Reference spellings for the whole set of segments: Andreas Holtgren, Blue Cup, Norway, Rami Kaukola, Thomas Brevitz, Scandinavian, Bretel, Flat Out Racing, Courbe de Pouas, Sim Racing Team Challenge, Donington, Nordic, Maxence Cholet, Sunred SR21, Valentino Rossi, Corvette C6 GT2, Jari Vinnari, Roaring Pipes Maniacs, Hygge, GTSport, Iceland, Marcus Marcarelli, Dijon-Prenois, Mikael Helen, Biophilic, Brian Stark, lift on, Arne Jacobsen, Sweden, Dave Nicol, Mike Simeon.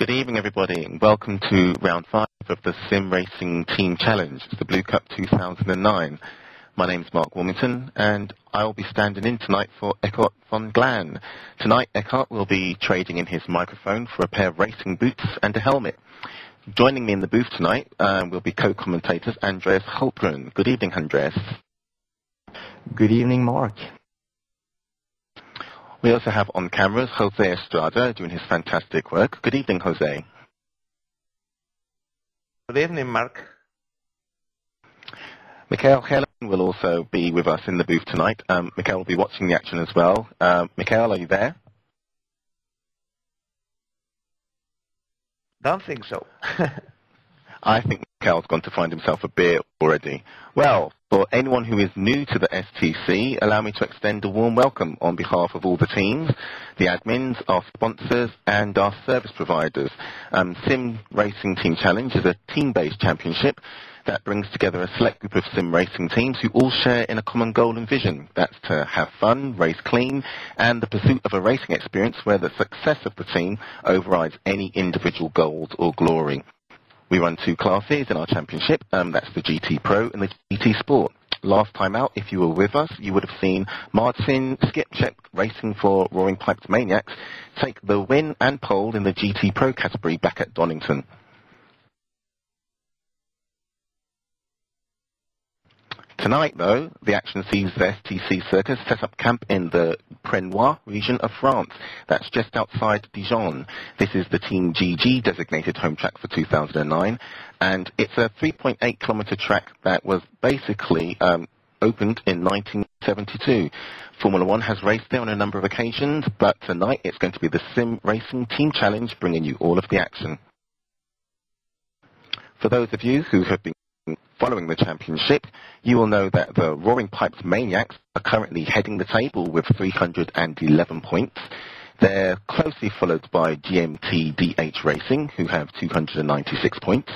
Good evening, everybody, and welcome to round 5 of the Sim Racing Team Challenge. It's the Blue Cup 2009. My name's Mark Wilmington, and I will be standing in tonight for Eckhart von Glan. Tonight, Eckhart will be trading in his microphone for a pair of racing boots and a helmet. Joining me in the booth tonight will be co-commentators Andreas Holtgren. Good evening, Andreas. Good evening, Mark. We also have on cameras Xosé Estrada doing his fantastic work. Good evening, Xosé. Good evening, Mark. Michael Herman will also be with us in the booth tonight. Michael will be watching the action as well. Michael, are you there? Don't think so. I think Michael's gone to find himself a beer already. Well, for anyone who is new to the STC, allow me to extend a warm welcome on behalf of all the teams, the admins, our sponsors, and our service providers. Sim Racing Team Challenge is a team-based championship that brings together a select group of sim racing teams who all share in a common goal and vision. That's to have fun, race clean, and the pursuit of a racing experience where the success of the team overrides any individual goals or glory. We run 2 classes in our championship, that's the GT Pro and the GT Sport. Last time out, if you were with us, you would have seen Martin Skipchek racing for Roaring Pipes Maniacs take the win and pole in the GT Pro category back at Donington. Tonight, though, the action sees the STC circus set up camp in the Prenois region of France. That's just outside Dijon. This is the Team GG designated home track for 2009, and it's a 3.8-kilometer track that was basically opened in 1972. Formula One has raced there on a number of occasions, but tonight it's going to be the Sim Racing Team Challenge bringing you all of the action. For those of you who have been following the championship, you will know that the Roaring Pipes Maniacs are currently heading the table with 311 points. They're closely followed by GMT-DHR Racing, who have 296 points.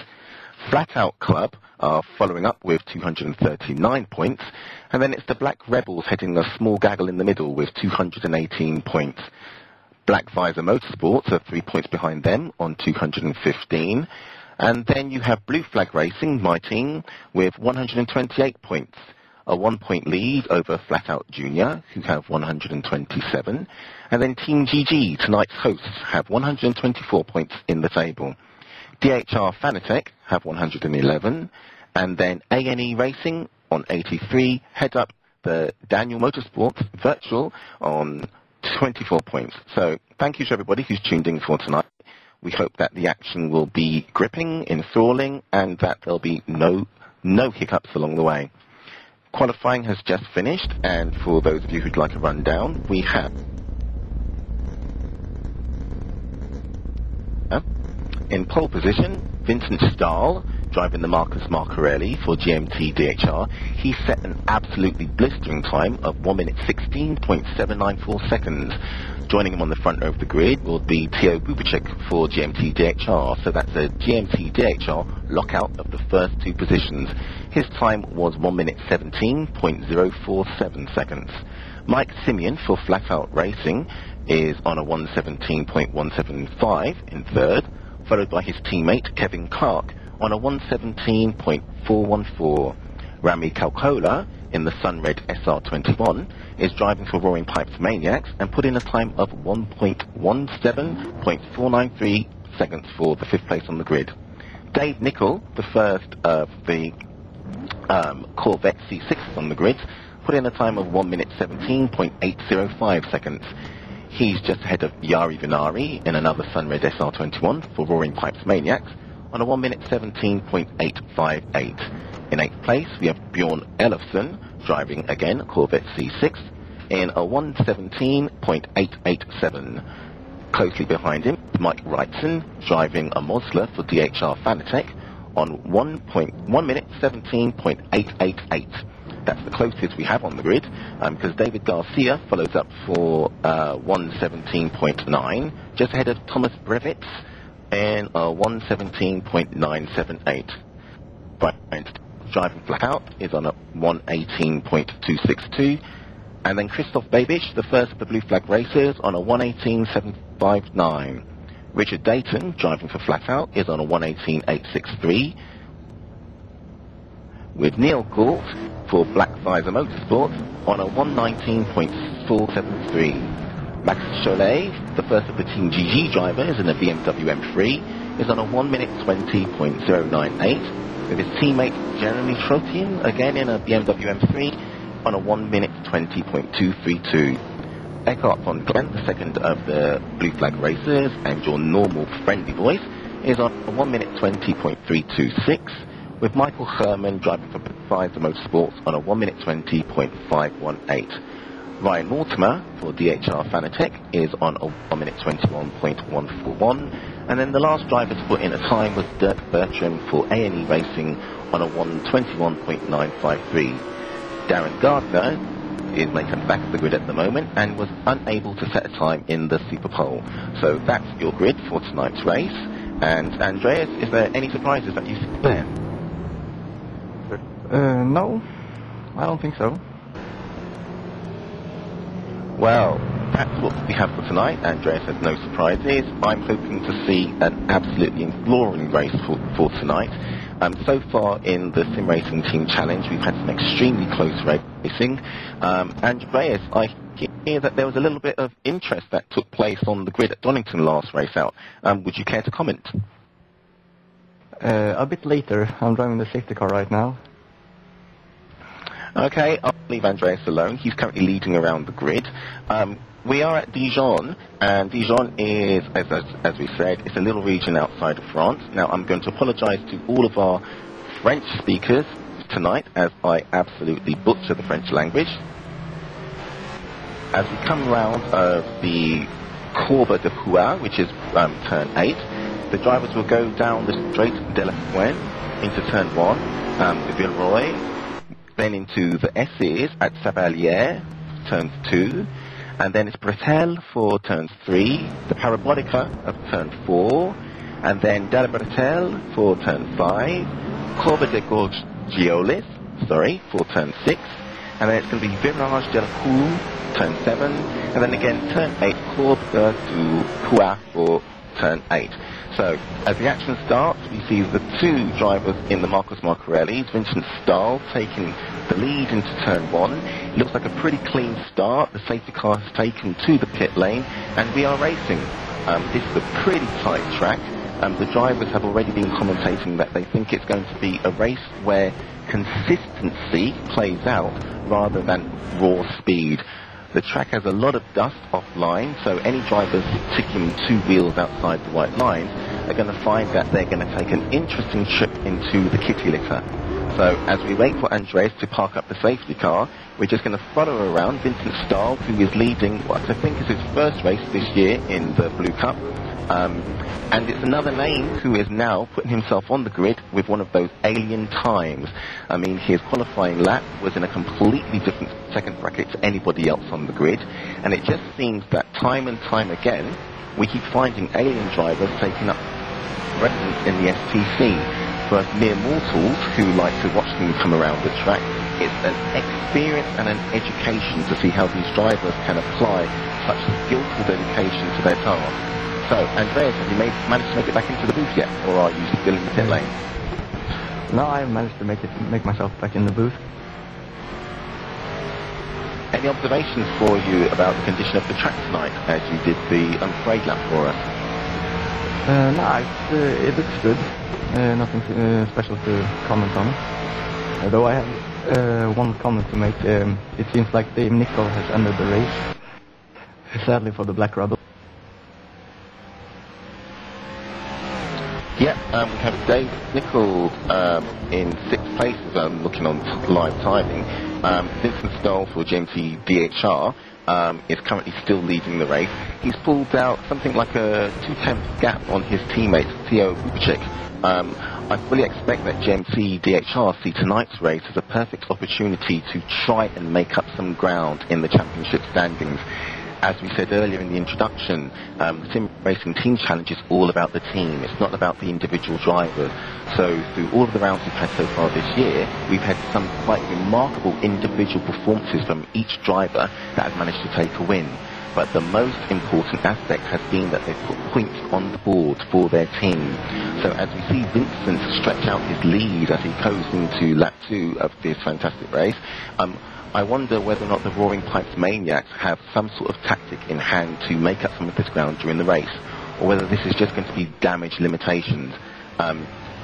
Flat Out Club are following up with 239 points. And then it's the Black Rebels heading a small gaggle in the middle with 218 points. Black Visor Motorsports are 3 points behind them on 215. And then you have Blue Flag Racing, my team, with 128 points. A 1-point lead over Flat Out Junior, who have 127. And then Team GG, tonight's hosts, have 124 points in the table. DHR Fanatec have 111. And then A&E Racing on 83, head up the Daniel Motorsports Virtual on 24 points. So thank you to everybody who's tuned in for tonight. We hope that the action will be gripping, enthralling, and that there'll be no hiccups along the way. Qualifying has just finished, and for those of you who'd like a rundown, we have in pole position Vincent Staal, driving the Marcus Marcarelli for GMT-DHR. He set an absolutely blistering time of 1:16.794 seconds. Joining him on the front row of the grid will be Teo Bubicic for GMT-DHR, so that's a GMT-DHR lockout of the first 2 positions. His time was 1:17.047 seconds. Mike Simeon for Flat Out Racing is on a 1:17.175 in third, followed by his teammate Kevin Clark on a 1:17.414. Rami Kaukola in the Sunred SR21 is driving for Roaring Pipes Maniacs and put in a time of 1:17.493 seconds for the 5th place on the grid. Dave Nicol, the first of the Corvette C6 on the grid, put in a time of 1:17.805 seconds. He's just ahead of Jari Vinnari in another Sunred SR21 for Roaring Pipes Maniacs on a 1:17.858. In 8th place, we have Bjorn Ellefson, driving again Corvette C6, in a 1:17.887. Closely behind him, Mike Wrightson, driving a Mosler for DHR Fanatec on 1:17.888. That's the closest we have on the grid, because David Garcia follows up for 1:17.9, just ahead of Thomas Brevitz in 1:17.978. Brian Stark, driving Flat Out, is on a 1:18.262. And then Christoph Babisch, the first of the Blue Flag Racers, on a 1:18.759. Richard Dayton, driving for Flat Out, is on a 1:18.863. With Neil Gort for Black Visor Motorsports on a 1:19.473. Max Cholet, the first of the Team GG drivers in the BMW M3, is on a 1:20.098, with his teammate Jeremy Trotian, again in a BMW M3, on a 1:20.232. Eckhart von Glan, the second of the Blue Flag Racers and your normal friendly voice, is on a 1:20.326, with Michael Herman driving for Black Visor Motorsports on a 1:20.518. Ryan Mortimer for DHR Fanatec is on a 1:21.141. And then the last drivers for inner time was Dirk Bertram for A&E Racing on a 1:21.953. Darren Gardner is making back of the grid at the moment and was unable to set a time in the Super Pole. So that's your grid for tonight's race. And Andreas, is there any surprises that you see there? No, I don't think so. Well, that's what we have for tonight. Andreas has no surprises. I'm hoping to see an absolutely roaring race for tonight. So far in the Sim Racing Team Challenge, we've had some extremely close racing. Andreas, I hear that there was a little bit of interest that took place on the grid at Donington last race out. Would you care to comment? A bit later. I'm driving the safety car right now. Okay, I'll leave Andreas alone. He's currently leading around the grid. We are at Dijon, and Dijon is, as we said, it's a little region outside of France. Now, I'm going to apologize to all of our French speakers tonight, as I absolutely butcher the French language. As we come round the Courbe de Pouas, which is turn 8, the drivers will go down the Strait de la Fouine into turn 1, the Villeroy, then into the Esses at Savalière, turns 2, and then it's Bretel for turns 3, the Parabolica of turn 4, and then Della Bretel for turn 5, Corva de Gorgiolis, sorry, for turn 6, and then it's going to be Virage de la Cour, turn 7, and then again turn 8, Courbe de Pouas for turn 8. So, as the action starts, we see the two drivers in the Marcus Marcarelli, Vincent Staal taking the lead into turn 1. It looks like a pretty clean start. The safety car has taken to the pit lane, and we are racing. This is a pretty tight track. The drivers have already been commentating that they think it's going to be a race where consistency plays out rather than raw speed. The track has a lot of dust offline, so any drivers ticking two wheels outside the white line are going to find that they're going to take an interesting trip into the kitty litter. So as we wait for Andreas to park up the safety car, we're just going to follow around Vincent Staal, who is leading what I think is his first race this year in the Blue Cup. And it's another name who is now putting himself on the grid with one of those alien times. I mean, his qualifying lap was in a completely different second bracket to anybody else on the grid, and it just seems that time and time again we keep finding alien drivers taking up residence in the STC. For us mere mortals who like to watch them come around the track, it's an experience and an education to see how these drivers can apply such skillful dedication to their task. So, Andreas, have you managed to make it back into the booth yet, or are you still in the pit lane? No, I've managed to make myself back in the booth. Any observations for you about the condition of the track tonight, as you did the parade lap for us? No, it looks good. Nothing special to comment on. Although I have one comment to make. It seems like Dave Nicol has ended the race, sadly for the Black Rubble. Yep, we have Dave Nicol in 6th place, looking on live timing. Vincent Staal for GMT-DHR is currently still leading the race. He's pulled out something like a 2/10 gap on his teammate, Teo Bubicic. I fully expect that GMT-DHR see tonight's race as a perfect opportunity to try and make up some ground in the championship standings. As we said earlier in the introduction, the Sim Racing Team Challenge is all about the team. It's not about the individual drivers. So through all of the rounds we've had so far this year, we've had some quite remarkable individual performances from each driver that has managed to take a win. but the most important aspect has been that they've put points on the board for their team. So as we see Vincent stretch out his lead as he goes into lap 2 of this fantastic race, I wonder whether or not the Roaring Pipes Maniacs have some sort of tactic in hand to make up some of this ground during the race, or whether this is just going to be damage limitations.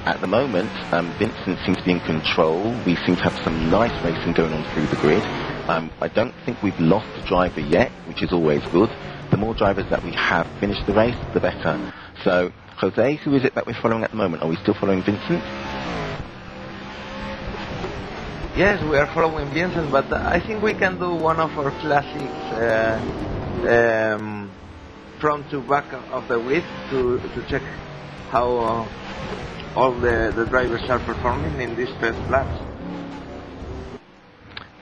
At the moment, Vincent seems to be in control. We seem to have some nice racing going on through the grid. I don't think we've lost a driver yet, which is always good. The more drivers that we have finished the race, the better. So, Jose, who is it that we're following at the moment? Are we still following Vincent? Yes, we are following Vincent, but I think we can do one of our classics front to back of the grid to check how all the drivers are performing in these first laps.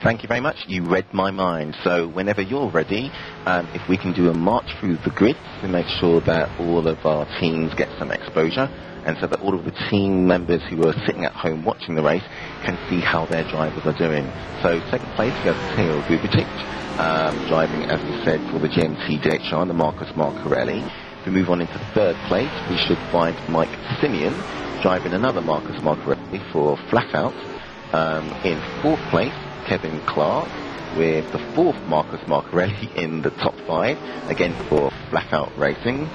Thank you very much. You read my mind. So whenever you're ready, if we can do a march through the grids to make sure that all of our teams get some exposure, and so that all of the team members who are sitting at home watching the race can see how their drivers are doing. So second place goes Teo Bubicic, driving, as we said, for the GMT-DHR and the Marcus Marcarelli. If we move on into third place, we should find Mike Simeon, driving another Marcus Marcarelli for Flat Out. In fourth place, Kevin Clark with the fourth Marcus Marcarelli in the top 5, again for Flat Out Racing,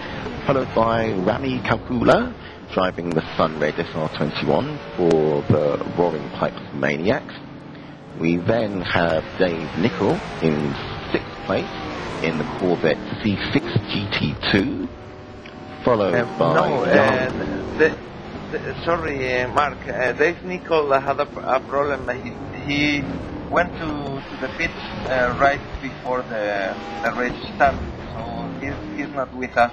followed by Rami Kaukola, driving the Sunred SR21 for the Roaring Pipes Maniacs. We then have Dave Nickel in 6th place in the Corvette C6 GT2, followed by... Mark, Dave Nickel had a problem. He went to the pits right before the race started, so he's not with us.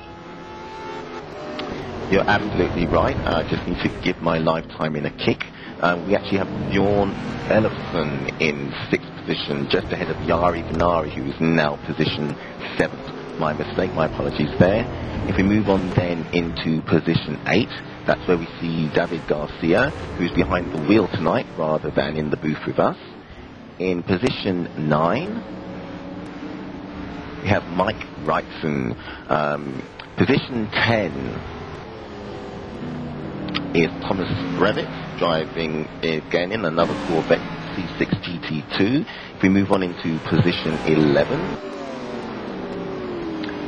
You're absolutely right. I just need to give my lifetime in a kick. We actually have Bjorn Ellefson in 6th position, just ahead of Jari Vinnari, who is now position 7th. My mistake, my apologies there. If we move on then into position 8, that's where we see David Garcia, who's behind the wheel tonight rather than in the booth with us. In position 9, we have Mike Wrightson. Position 10 is Thomas Brevitz, driving again in another Corvette C6 GT2. If we move on into position 11,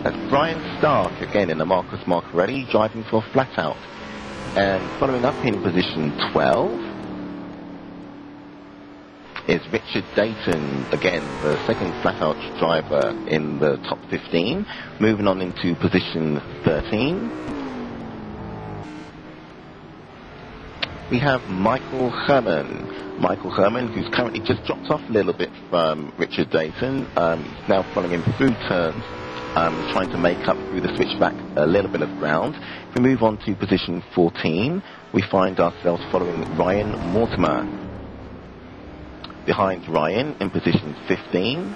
that's Brian Stark, again in the Marcus Marcarelli, driving for Flat Out. And following up in position 12 is Richard Dayton, again the second Flat Out driver in the top 15. Moving on into position 13, we have Michael Herman. Michael Herman, who's currently just dropped off a little bit from Richard Dayton. He's now following him through turns, trying to make up through the switchback a little bit of ground. If we move on to position 14, we find ourselves following Ryan Mortimer. Behind Ryan, in position 15,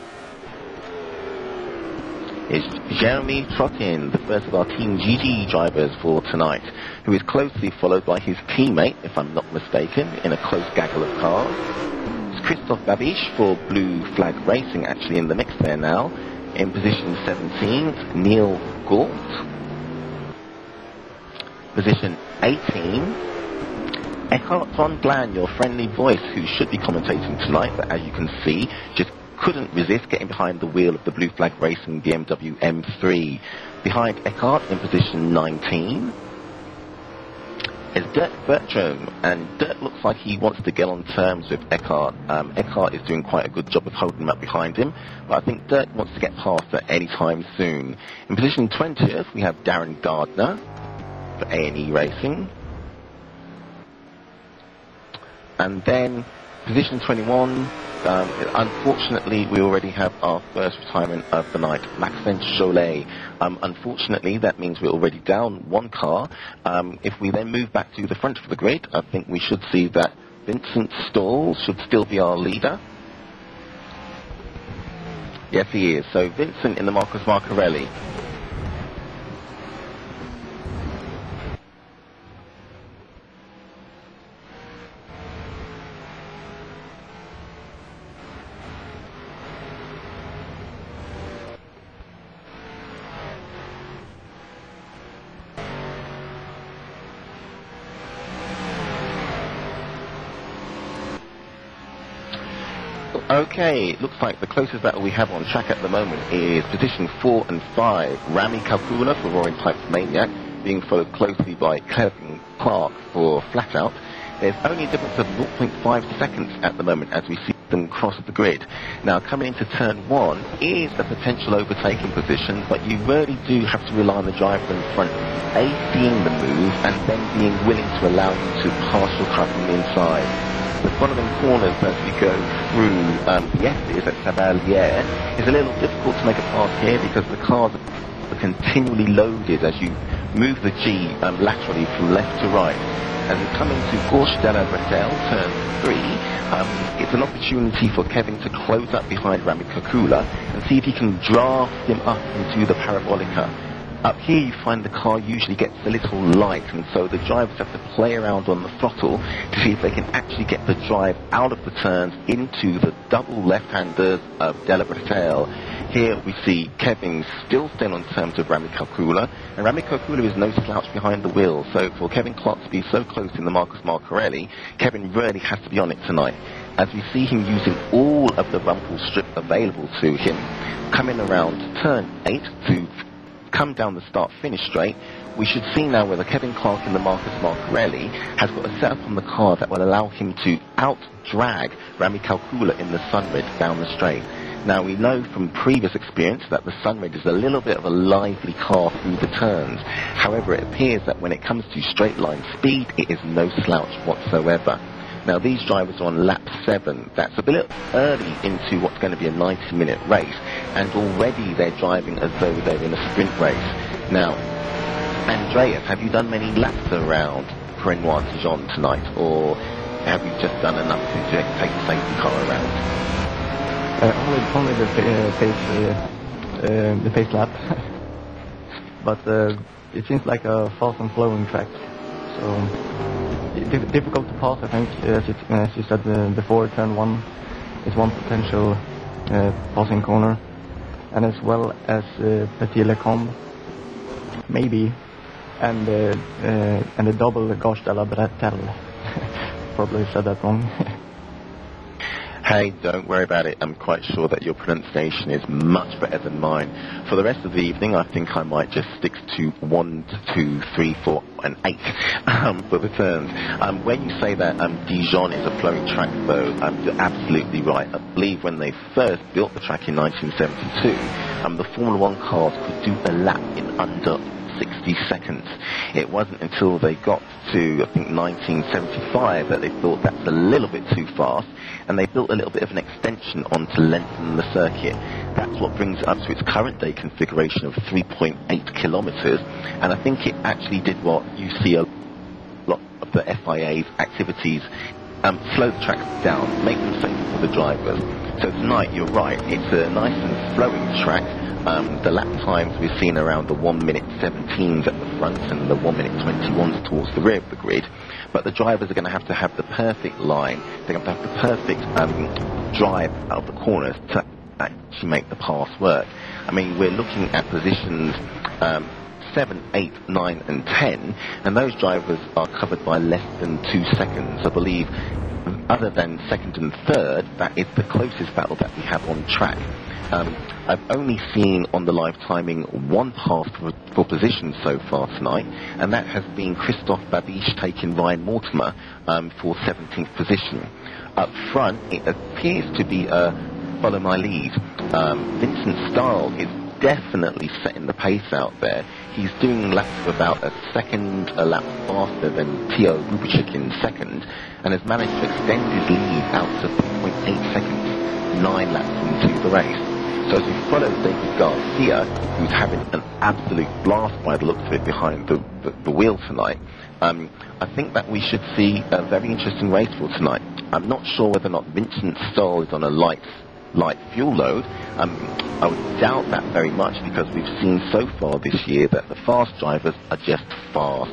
is Jeremy Trotian, the first of our Team GG drivers for tonight, who is closely followed by his teammate, if I'm not mistaken, in a close gaggle of cars. It's Christoph Babisch for Blue Flag Racing, actually in the mix there now. In position 17, Neil Gort. Position 18... Eckhart von Glan, your friendly voice, who should be commentating tonight, but as you can see, just couldn't resist getting behind the wheel of the Blue Flag Racing BMW M3. Behind Eckhart, in position 19, is Dirk Bertram, and Dirk looks like he wants to get on terms with Eckhart. Eckhart is doing quite a good job of holding him up behind him, but I think Dirk wants to get past that any time soon. In position 20th, we have Darren Gardner for A&E Racing. And then position 21, unfortunately we already have our first retirement of the night, Maxence Cholet. Unfortunately that means we're already down one car. If we then move back to the front of the grid, I think we should see that Vincent Staal should still be our leader. Yes he is, so Vincent in the Marcus Marcarelli. Okay, it looks like the closest that we have on track at the moment is position 4 and 5. Rami Kaukola for Roaring Pipes Maniac, being followed closely by Kevin Clark for Flat Out. There's only a difference of 0.5 seconds at the moment as we see them cross the grid. Now, coming into turn 1 is a potential overtaking position, but you really do have to rely on the driver in front, A, seeing the move, and then being willing to allow them to partial cut from the inside. The following corners as we go through the S's at Sabalier is a little difficult to make a pass here because the cars are continually loaded as you move the G laterally from left to right. And coming to Gorge de la Bretelle, turn 3, it's an opportunity for Kevin to close up behind Rami Kaukola and see if he can draft him up into the Parabolica. Up here you find the car usually gets a little light, and so the drivers have to play around on the throttle to see if they can actually get the drive out of the turns into the double left-handers of de la Bretelle. Here we see Kevin still staying on terms of Rami Kaukola, and Rami Kaukola is no slouch behind the wheel, so for Kevin Clark to be so close in the Marcus Marcarelli, Kevin really has to be on it tonight, as we see him using all of the rumble strip available to him. Coming around turn 8 to come down the start-finish straight, we should see now whether Kevin Clark in the Marcus Marcarelli has got a setup on the car that will allow him to out-drag Rami Kaukola in the Sunred down the straight. Now, we know from previous experience that the Sunred is a little bit of a lively car through the turns. However, it appears that when it comes to straight line speed, it is no slouch whatsoever. Now, these drivers are on lap 7. That's a bit early into what's going to be a 90-minute race, and already they're driving as though they're in a sprint race. Now, Andreas, have you done many laps around Prenois Dijon tonight, or have you just done enough to take the safety car around? Only the pace lap, but it seems like a fast and flowing track, so difficult to pass, I think. As you said before, turn 1 is one potential passing corner, and as well as Petit Le Combe, maybe, and the double Gorge de la Bretelle. Probably said that wrong. Hey, don't worry about it. I'm quite sure that your pronunciation is much better than mine. For the rest of the evening, I think I might just stick to 1, 2, 3, 4, and 8 for the turns. When you say that Dijon is a flowing track, though, you're absolutely right. I believe when they first built the track in 1972, the Formula One cars could do a lap in under 60 seconds. It wasn't until they got to, I think, 1975 that they thought that's a little bit too fast, and they built a little bit of an extension on to lengthen the circuit. That's what brings it up to its current day configuration of 3.8 kilometers, and I think it actually did what you see a lot of the FIA's activities, slow the track down, make them safe for the drivers. So tonight, you're right, it's a nice and flowing track. The lap times we've seen around the 1:17s at the front and the 1:21s towards the rear of the grid, but the drivers are going to have the perfect line, they're going to have the perfect drive out of the corners to actually make the pass work. I mean, we're looking at positions 7, 8, 9 and 10, and those drivers are covered by less than 2 seconds, I believe. Other than 2nd and 3rd, that is the closest battle that we have on track. I've only seen on the live timing one pass for position so far tonight, and that has been Christoph Babisch taking Ryan Mortimer for 17th position. Up front, it appears to be follow my lead. Vincent Staal is definitely setting the pace out there. He's doing laps of about a lap faster than Teo Bubicic in 2nd, and has managed to extend his lead out to 3.8 seconds, 9 laps into the race. So as we follow David Garcia, who's having an absolute blast by the looks of it behind the wheel tonight, I think that we should see a very interesting race for tonight. I'm not sure whether or not Vincent Staal is on a light fuel load. I would doubt that very much, because we've seen so far this year that the fast drivers are just fast.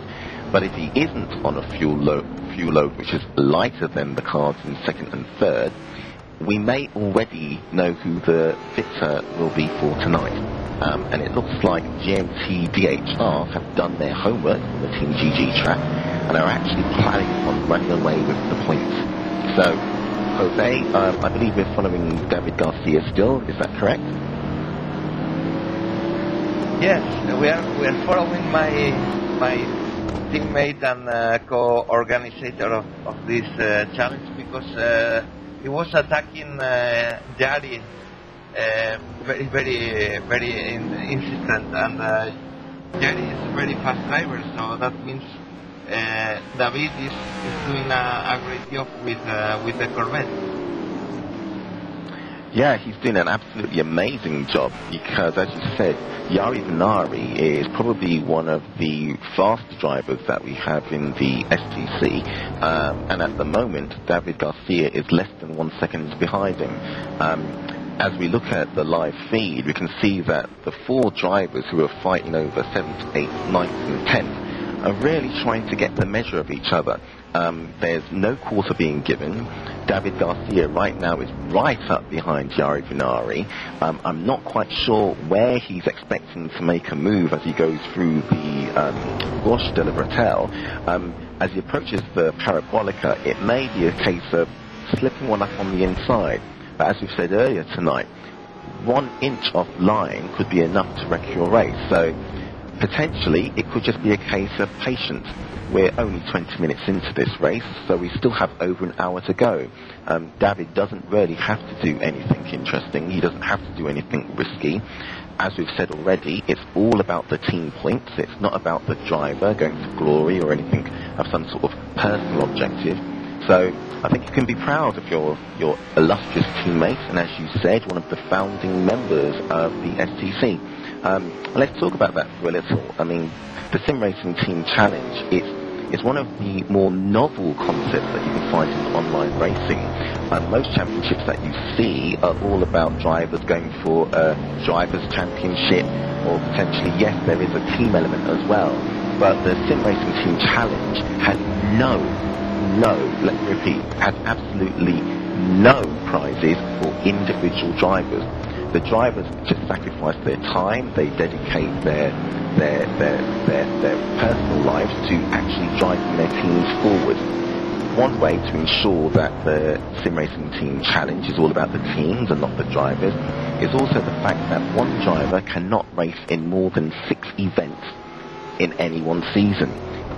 But if he isn't on a fuel load which is lighter than the cars in 2nd and 3rd, we may already know who the fitter will be for tonight. And it looks like GMT-DHR have done their homework on the Team GG track and are actually planning on running away with the points. So Jose, I believe we're following David Garcia still, is that correct? Yes, we are following my teammate and co-organizer of this challenge, because he was attacking Jari very, very, very insistent, and Jari is a very fast driver, so that means David is doing a great job with the Corvette. Yeah, he's doing an absolutely amazing job because, as you said, Jari Vinnari is probably one of the fast drivers that we have in the STC, and at the moment David Garcia is less than 1 second behind him. As we look at the live feed, we can see that the four drivers who are fighting over 7th, 8th, 9th and 10th are really trying to get the measure of each other. There's no quarter being given. David Garcia right now is right up behind Jari Vinnari. I'm not quite sure where he's expecting to make a move as he goes through the Roche de la Bretelle. As he approaches the Parabolica, it may be a case of slipping one up on the inside. But as we've said earlier tonight, 1 inch off line could be enough to wreck your race. So potentially it could just be a case of patience. We're only 20 minutes into this race, so we still have over an hour to go. David doesn't really have to do anything interesting, he doesn't have to do anything risky. As we've said already, it's all about the team points, it's not about the driver going for glory or anything of some sort of personal objective. So I think you can be proud of your illustrious teammate, and as you said, one of the founding members of the STC. Let's talk about that for a little. I mean, the Sim Racing Team Challenge is one of the more novel concepts that you can find in online racing. Most championships that you see are all about drivers going for a driver's championship, or potentially, yes, there is a team element as well. But the Sim Racing Team Challenge had no, let me repeat, had absolutely no prizes for individual drivers. The drivers just sacrifice their time, they dedicate their personal lives to actually driving their teams forward. One way to ensure that the Sim Racing Team Challenge is all about the teams and not the drivers is also the fact that one driver cannot race in more than 6 events in any one season.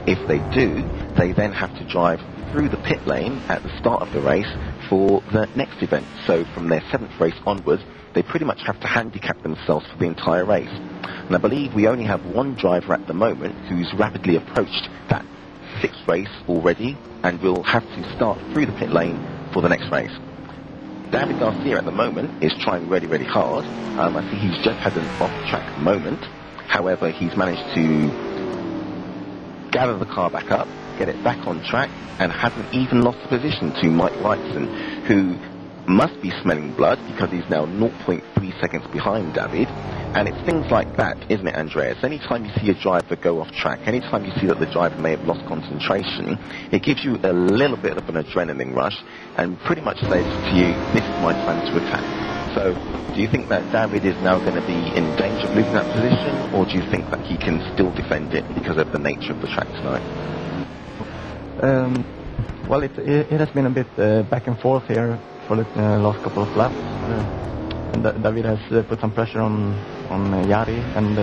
If they do, they then have to drive through the pit lane at the start of the race for the next event. So from their 7th race onwards, they pretty much have to handicap themselves for the entire race. And I believe we only have one driver at the moment who's rapidly approached that 6th race already and will have to start through the pit lane for the next race. David Garcia at the moment is trying really, really hard. I think he's just had an off-track moment. However, he's managed to gather the car back up, get it back on track, and hasn't even lost the position to Mike Wrightson, who must be smelling blood because he's now 0.3 seconds behind David. And it's things like that, isn't it, Andreas? Anytime you see a driver go off track, anytime you see that the driver may have lost concentration, it gives you a little bit of an adrenaline rush and pretty much says to you, this is my time to attack. So do you think that David is now going to be in danger of losing that position, or do you think that he can still defend it because of the nature of the track tonight? Well, it has been a bit back and forth here for the last couple of laps, and David has put some pressure on Jari, and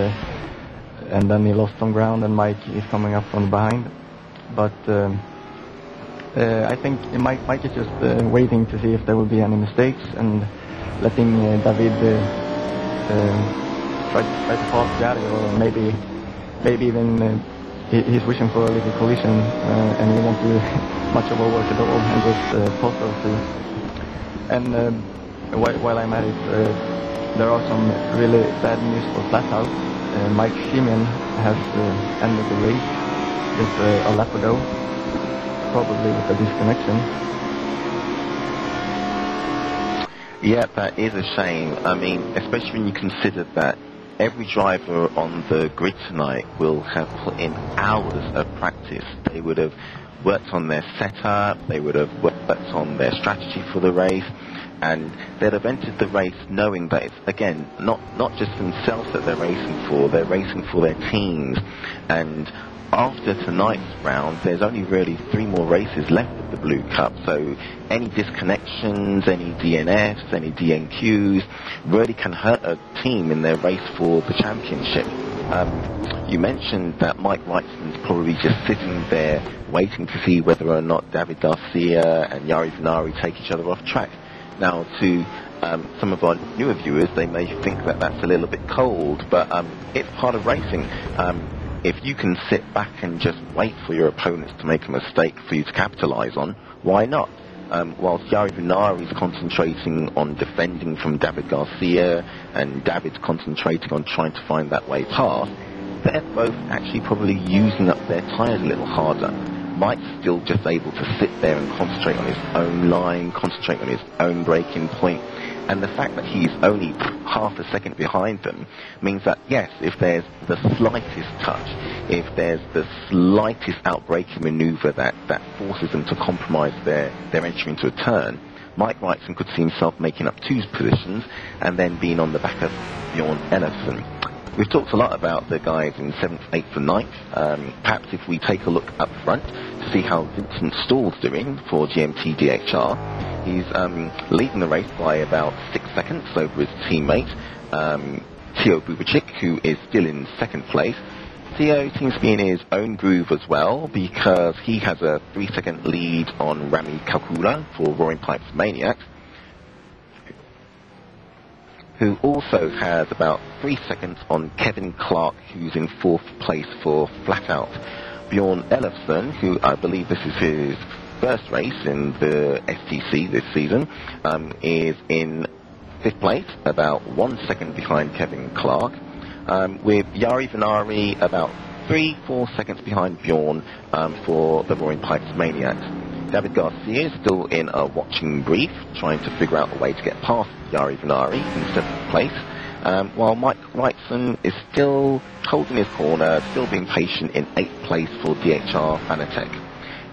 then he lost some ground, and Mike is coming up from behind. But I think Mike is just waiting to see if there will be any mistakes, and letting David try to pass Jari, or maybe even he's wishing for a little collision, and he won't do much of a work at all, and just pass those two. And while I'm at it, there are some really bad news for Flat Out. Mike Simeon has ended the race just a lap ago, probably with a disconnection. Yeah, that is a shame. I mean, especially when you consider that every driver on the grid tonight will have put in hours of practice. They would have worked on their setup, they would have worked on their strategy for the race, and they'd have entered the race knowing that it's, again, not just themselves that they're racing for, they're racing for their teams. And after tonight's round, there's only really 3 more races left of the Blue Cup, so any disconnections, any DNFs, any DNQs really can hurt a team in their race for the championship. You mentioned that Mike Wrightson's probably just sitting there waiting to see whether or not David Garcia and Jari Vinnari take each other off track. Now, to some of our newer viewers, they may think that that's a little bit cold, but it's part of racing. If you can sit back and just wait for your opponents to make a mistake for you to capitalise on, why not? Whilst Jari Vinnari is concentrating on defending from David Garcia and David's concentrating on trying to find that way past, they're both actually probably using up their tyres a little harder. Mike's still just able to sit there and concentrate on his own line, concentrate on his own braking point, and the fact that he's only half a second behind them means that, yes, if there's the slightest touch, if there's the slightest outbraking manoeuvre that forces them to compromise their entry into a turn, Mike Wrightson could see himself making up 2 positions and then being on the back of Bjorn Ellefson. We've talked a lot about the guys in 7th, 8th and 9th. Perhaps if we take a look up front to see how Vincent Staal's doing for GMT-DHR. He's leading the race by about 6 seconds over his teammate, Teo Bubicic, who is still in 2nd place. Theo seems to be in his own groove as well, because he has a 3-second lead on Rami Kaukola for Roaring Pipes Maniacs, who also has about 3 seconds on Kevin Clark, who's in 4th place for Flat Out. Bjorn Ellefson, who I believe this is his first race in the STC this season, is in 5th place, about 1 second behind Kevin Clark, with Jari Vinnari about 3-4 seconds behind Bjorn for the Roaring Pipes Maniacs. David Garcia is still in a watching brief, trying to figure out a way to get past Jari Vinnari in 7th place, while Mike Wrightson is still holding his corner, still being patient in 8th place for DHR Fanatec.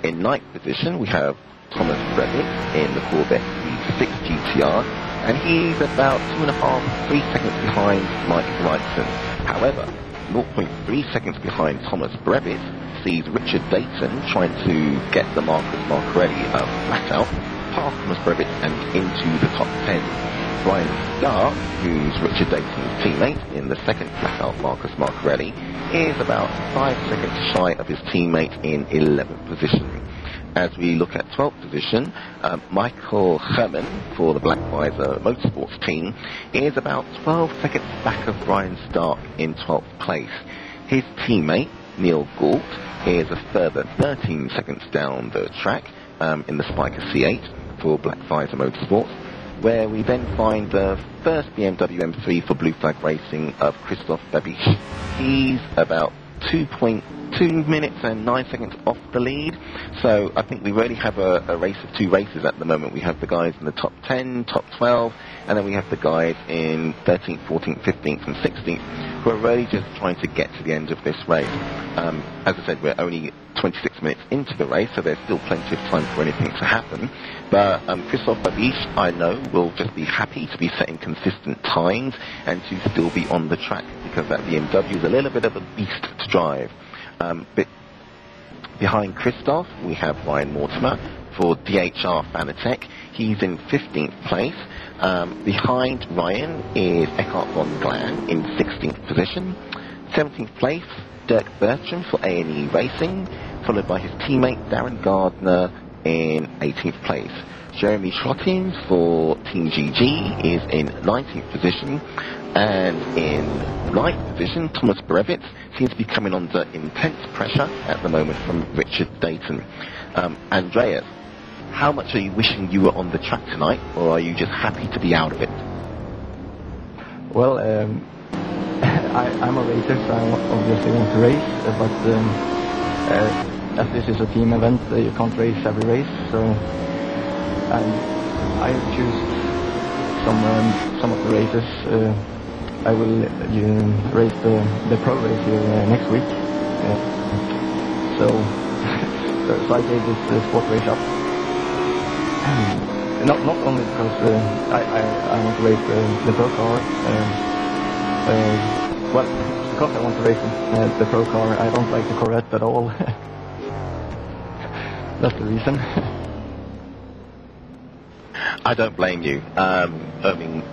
In 9th position, we have Thomas Brevitz in the Corvette C6 GTR, and he's about 2.5-3 seconds behind Mike Wrightson. However, 0.3 seconds behind Thomas Brevitz sees Richard Dayton trying to get the Marcus Marcarelli flat out past Thomas Brevitz and into the top 10. Brian Stark, who's Richard Dayton's teammate in the 2nd flat out Marcus Marcarelli, is about 5 seconds shy of his teammate in 11th position. As we look at 12th position, Michael Herman for the Black Visor Motorsports team is about 12 seconds back of Brian Stark in 12th place. His teammate, Neil Gort, is a further 13 seconds down the track in the Spiker C8 for Black Visor Motorsports, where we then find the first BMW M3 for Blue Flag Racing of Christoph Babisch. He's about 2.2 minutes and 9 seconds off the lead, so I think we really have a race of 2 races at the moment. We have the guys in the top 10, top 12, and then we have the guys in 13th, 14th, 15th and 16th, who are really just trying to get to the end of this race. As I said, we're only 26 minutes into the race, so there's still plenty of time for anything to happen, but Christoph Babisch, I know, will just be happy to be setting consistent times and to still be on the track, because that BMW is a little bit of a beast to drive. Behind Christoph, we have Ryan Mortimer for DHR Fanatec. He's in 15th place. Behind Ryan is Eckhart von Glan in 16th position. 17th place, Dirk Bertram for A&E Racing, followed by his teammate Darren Gardner in 18th place. Jeremy Trotian for Team GG is in 19th position, and in 9th position, Thomas Brevitz seems to be coming under intense pressure at the moment from Richard Dayton. Andreas, how much are you wishing you were on the track tonight, or are you just happy to be out of it? Well, I'm a racer, so I obviously want to race, but as this is a team event, you can't race every race, so I choose some of the races. I will race the pro race here next week, so I gave this sport race up. Not only because I want to race the pro car, Well, because I want to race the pro car, I don't like the Corvette at all. That's the reason. I don't blame you. I mean,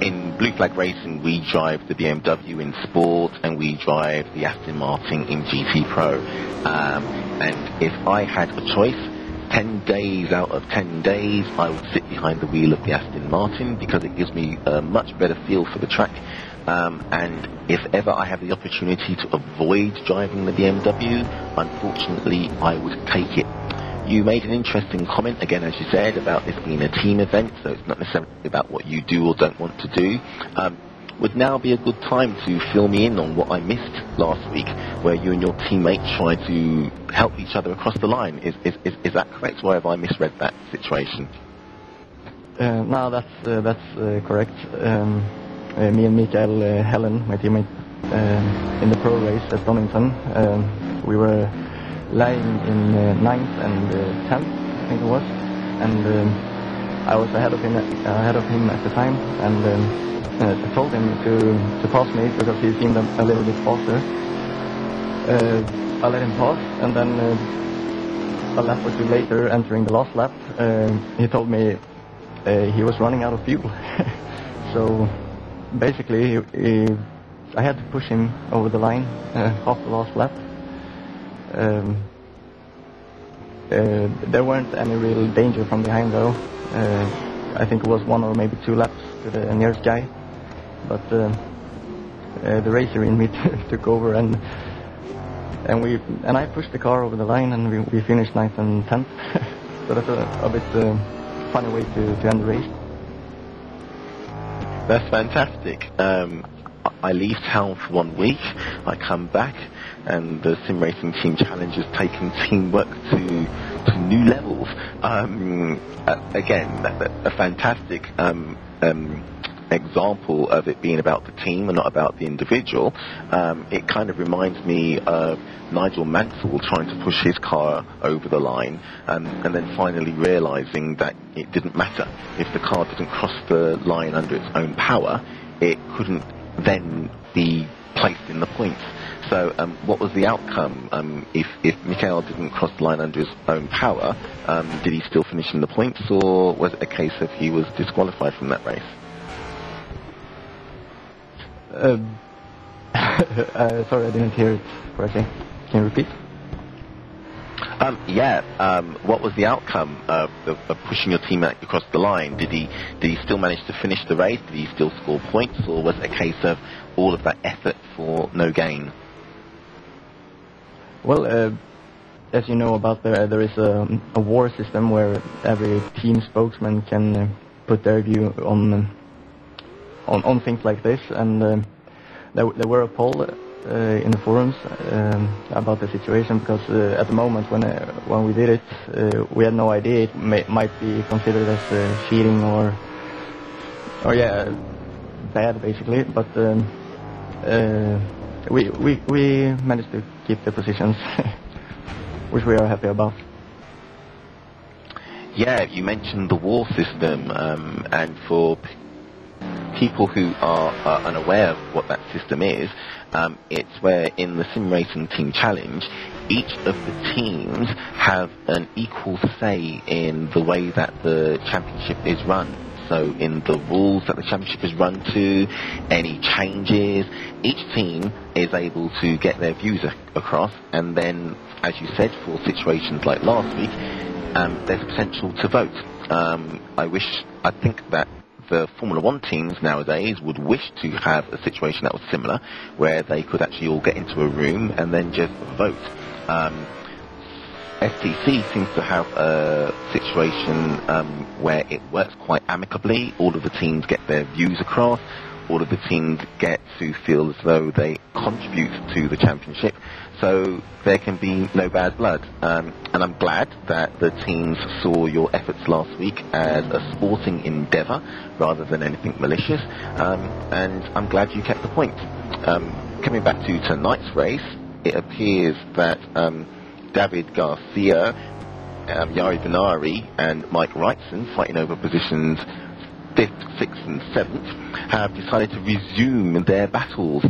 in Blue Flag Racing, we drive the BMW in Sport and we drive the Aston Martin in GT Pro. And if I had a choice, 10 days out of 10 days, I would sit behind the wheel of the Aston Martin because it gives me a much better feel for the track. And if ever I have the opportunity to avoid driving the BMW, unfortunately, I would take it. You made an interesting comment, again, as you said, about this being a team event, so it's not necessarily about what you do or don't want to do. Would now be a good time to fill me in on what I missed last week, where you and your teammate tried to help each other across the line. Is that correct, or have I misread that situation? No, that's correct. Me and Mikael Helen, my teammate, in the pro race at Donington, we were lying in 9th and 10th, I think it was, and I was ahead of him at the time, and I told him to pass me because he seemed a little bit faster. I let him pass, and then a lap or two later, entering the last lap, he told me he was running out of fuel. So basically, I had to push him over the line off the last lap. There weren't any real danger from behind, though. I think it was one or maybe two laps to the nearest guy. But the racer in me took over, and I pushed the car over the line, and we finished 9th and 10th. So that's a bit funny way to end the race. That's fantastic. I leave town for 1 week. I come back, and the Sim Racing Team Challenge has taken teamwork to new levels. Again, a fantastic example of it being about the team and not about the individual. It kind of reminds me of Nigel Mansell trying to push his car over the line and then finally realizing that it didn't matter. If the car didn't cross the line under its own power, it couldn't then be placed in the points. So what was the outcome? If Mikael didn't cross the line under his own power, did he still finish in the points, or was it a case of he was disqualified from that race? Sorry, I didn't hear it correctly. Can you repeat? What was the outcome of pushing your teammate across the line? Did he still manage to finish the race? Did he still score points, or was it a case of all of that effort for no gain? Well, as you know about there is a war system where every team spokesman can put their view on things like this, and there were a poll in the forums about the situation, because at the moment when we did it, we had no idea. It might be considered as cheating or bad, basically. But we managed to keep the positions, which we are happy about. Yeah, you mentioned the war system, and for people who are unaware of what that system is, it's where in the Sim Racing Team Challenge, each of the teams have an equal say in the way that the championship is run. So in the rules that the championship is run to, any changes, each team is able to get their views across, and then, as you said, for situations like last week, there's potential to vote. I think that the Formula One teams nowadays would wish to have a situation that was similar, where they could actually all get into a room and then just vote. STC seems to have a situation where it works quite amicably. All of the teams get their views across, all of the teams get to feel as though they contribute to the championship, so there can be no bad blood. And I'm glad that the teams saw your efforts last week as a sporting endeavour rather than anything malicious, and I'm glad you kept the point. Coming back to tonight's race, it appears that David Garcia, Jari Vinnari and Mike Wrightson, fighting over positions 5th, 6th and 7th, have decided to resume their battles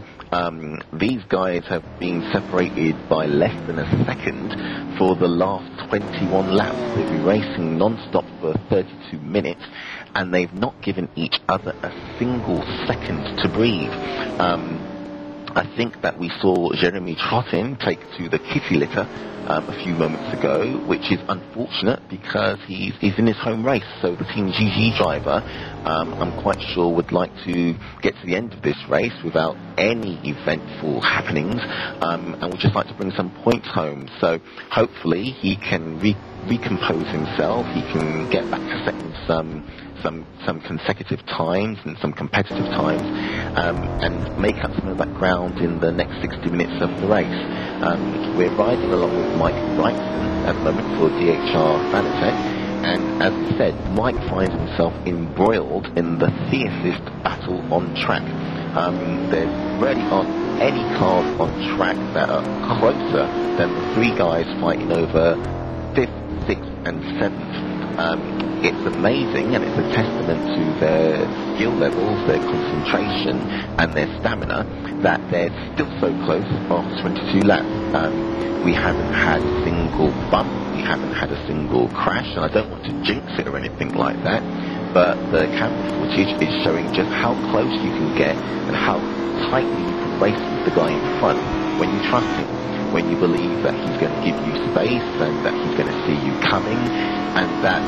These guys have been separated by less than a second for the last 21 laps. They've been racing non-stop for 32 minutes, and they've not given each other a single second to breathe. I think that we saw Jeremy Trotian take to the kitty litter a few moments ago, which is unfortunate because he's in his home race. So the Team GG driver, I'm quite sure, would like to get to the end of this race without any eventful happenings, and would just like to bring some points home. So hopefully he can recompose himself, he can get back to setting some consecutive times and some competitive times, and make up some of that ground in the next 60 minutes of the race. We're riding along with Mike Wrightson at the moment for DHR Fanatec, and as we said, Mike finds himself embroiled in the fiercest battle on track. There really aren't any cars on track that are closer than the three guys fighting over 5th, 6th and 7th. It's amazing, and it's a testament to their skill levels, their concentration and their stamina that they're still so close after 22 laps. We haven't had a single bump, we haven't had a single crash, and I don't want to jinx it or anything like that, but the camera footage is showing just how close you can get and how tightly you can race with the guy in front when you trust him, when you believe that he's going to give you space and that he's going to see you coming, and that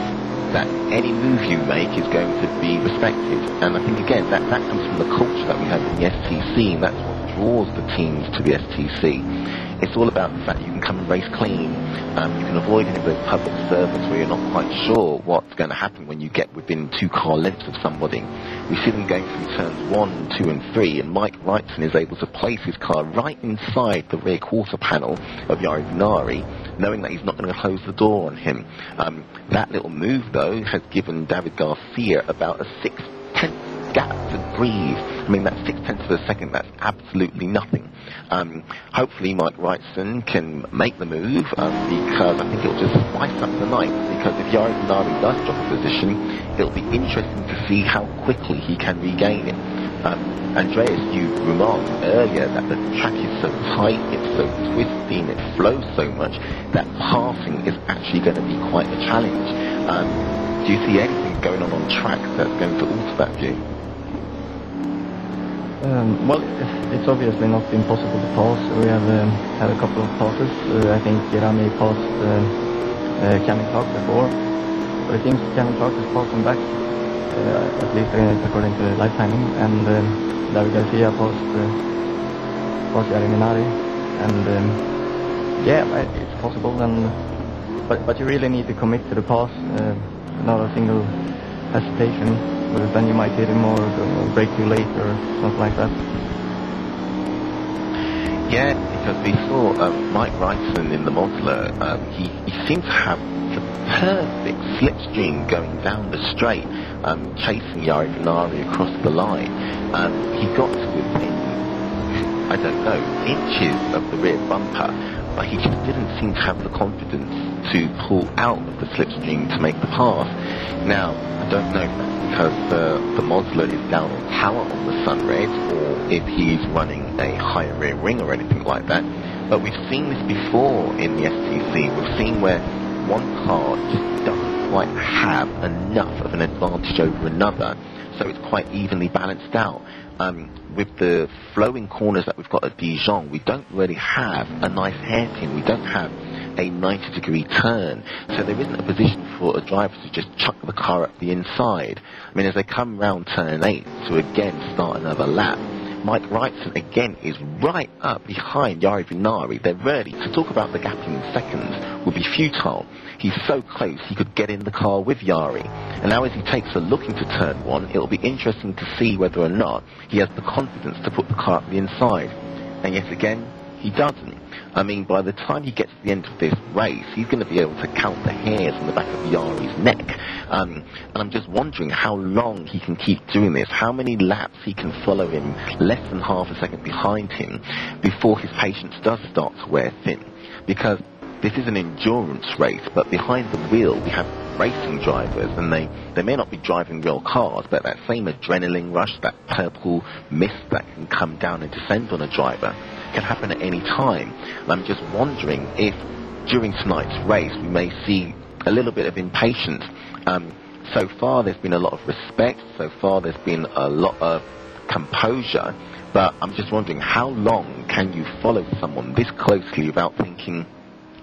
any move you make is going to be respected. And I think, again, that comes from the culture that we have in the STC, and that's what draws the teams to the STC. It's all about the fact that you can come and race clean. You can avoid any of those public servants where you're not quite sure what's going to happen when you get within two car lengths of somebody. We see them going through turns 1, 2 and 3, and Mike Wrightson is able to place his car right inside the rear quarter panel of Jari Vinnari, knowing that he's not going to close the door on him. That little move, though, has given David Garcia about a 6/10 gap to breathe. I mean, that's 0.6 of a second, that's absolutely nothing. Hopefully Mike Wrightson can make the move, because I think it'll just spice up the night, because if Jari Vinnari does drop a position, it'll be interesting to see how quickly he can regain it. Andreas, you remarked earlier that the track is so tight, it's so twisting, it flows so much, that passing is actually going to be quite a challenge. Do you see anything going on track that's going to alter that view? Well, it's obviously not been possible to pass. We have had a couple of passes. I think Rami passed Kevin Clark before, but it seems Kevin Clark has passed him back, at least according to the live timing, and David Garcia passed Jari Vinnari, and yeah, it's possible, and but you really need to commit to the pass, not a single hesitation, because then you might hit him or break too late or something like that. Yeah, because we saw Mike Wrightson in the modeler, he seemed to have the perfect slipstream going down the straight, chasing Jari Vinnari across the line. He got to within, I don't know, inches of the rear bumper, but he just didn't seem to have the confidence to pull out of the slipstream to make the pass. Now, I don't know if that's because the modeler is down on power on the Sunred, or if he's running a higher rear wing or anything like that, but we've seen this before in the STC. We've seen where one car just doesn't quite have enough of an advantage over another, so it's quite evenly balanced out. With the flowing corners that we've got at Dijon, we don't really have a nice hairpin, we don't have a 90-degree turn, so there isn't a position for a driver to just chuck the car up the inside. I mean, as they come round turn 8 to again start another lap, Mike Wrightson again is right up behind Jari Vinnari. They're really, to talk about the gap in seconds would be futile. He's so close, he could get in the car with Jari. And now as he takes a look into turn 1, it'll be interesting to see whether or not he has the confidence to put the car up the inside. And yet again, he doesn't. I mean, by the time he gets to the end of this race, he's going to be able to count the hairs on the back of Yari's neck. And I'm just wondering how long he can keep doing this, how many laps he can follow him less than half a second behind him before his patience does start to wear thin. Because this is an endurance race, but behind the wheel we have racing drivers, and they may not be driving real cars, but that same adrenaline rush, that purple mist that can come down and descend on a driver, can happen at any time. And I'm just wondering if during tonight's race we may see a little bit of impatience. So far there's been a lot of respect, so far there's been a lot of composure, but I'm just wondering, how long can you follow someone this closely without thinking,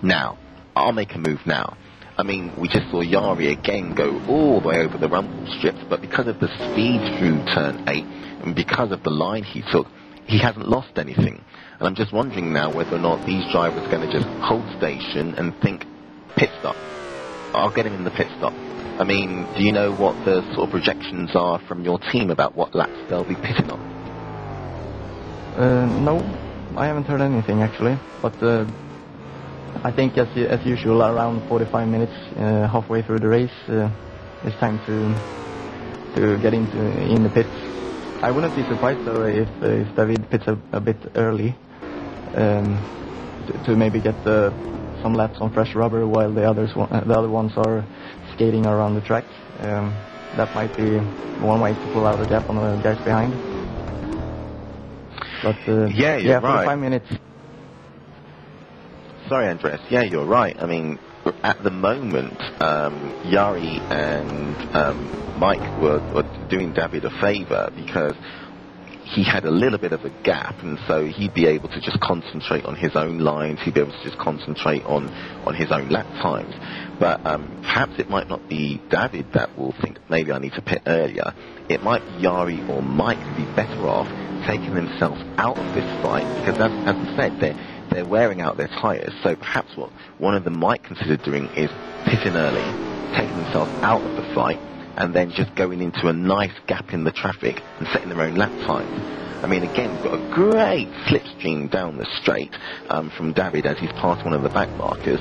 now, I'll make a move now? I mean, we just saw Jari again go all the way over the rumble strips, but because of the speed through turn 8, and because of the line he took, he hasn't lost anything. And I'm just wondering now whether or not these drivers are going to just hold station and think, pit stop, I'll get him in the pit stop. I mean, do you know what the sort of projections are from your team about what laps they'll be pitting on? No, I haven't heard anything actually, but I think as usual around 45 minutes halfway through the race it's time to get in the pits. I wouldn't be surprised though if David pits a bit early to maybe get some laps on fresh rubber while the other ones are skating around the track. That might be one way to pull out a gap on the guys behind. But yeah, you're right. 5 minutes. Sorry, Andreas. Yeah, you're right. I mean, at the moment, Jari and Mike were doing David a favour because he had a little bit of a gap, and so he'd be able to just concentrate on his own lines, he'd be able to just concentrate on his own lap times. But perhaps it might not be David that will think, maybe I need to pit earlier. It might be Jari or Mike who'd be better off taking themselves out of this fight, because as I said, they're wearing out their tyres, so perhaps what one of them might consider doing is pitting early, taking themselves out of the fight, and then just going into a nice gap in the traffic and setting their own lap time. I mean, again, we've got a great slipstream down the straight from David as he's past one of the back markers,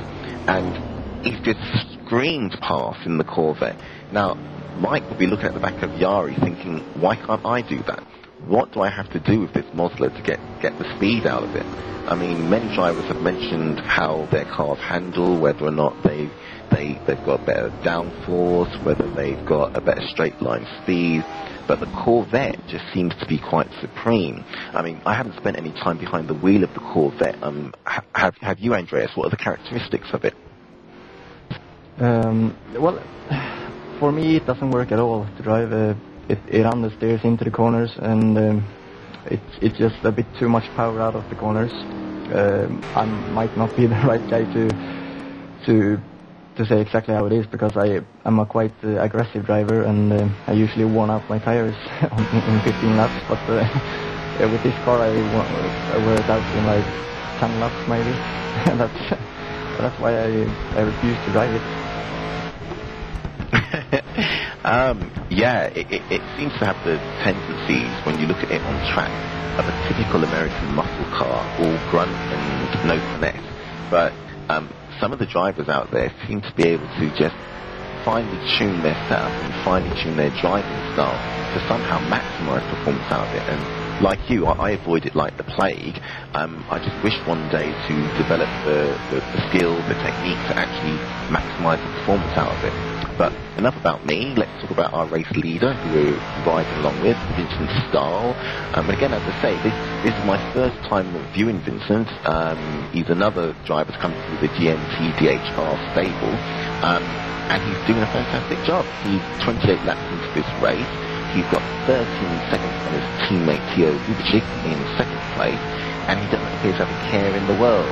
and he's just screamed past in the Corvette. Now, Mike will be looking at the back of Jari thinking, why can't I do that? What do I have to do with this Mosler to get the speed out of it? I mean, many drivers have mentioned how their cars handle, whether or not they've got better downforce, whether they've got a better straight line speed, but the Corvette just seems to be quite supreme. I mean, I haven't spent any time behind the wheel of the Corvette. Have you, Andreas? What are the characteristics of it? Well, for me it doesn't work at all to drive. It understeers into the corners, and it's just a bit too much power out of the corners. I might not be the right guy to say exactly how it is, because I'm a quite aggressive driver, and I usually worn out my tires in 15 laps, but with this car I wear it out in like 10 laps maybe. That's why I refuse to drive it. Yeah, it seems to have the tendencies, when you look at it on track, of a typical American muscle car, all grunt and no finesse, but some of the drivers out there seem to be able to just finely tune their setup and finely tune their driving style to somehow maximise performance out of it. And like you, I avoid it like the plague. I just wish one day to develop the skill, the technique to actually maximise the performance out of it. But enough about me. Let's talk about our race leader, who we're riding along with, Vincent Staal. And again, as I say, this is my first time viewing Vincent. He's another driver that's come through the GMT-DHR stable, and he's doing a fantastic job. He's 28 laps into this race. He's got 13 seconds on his teammate Teo Bubicic in second place, and he doesn't appear to have a care in the world.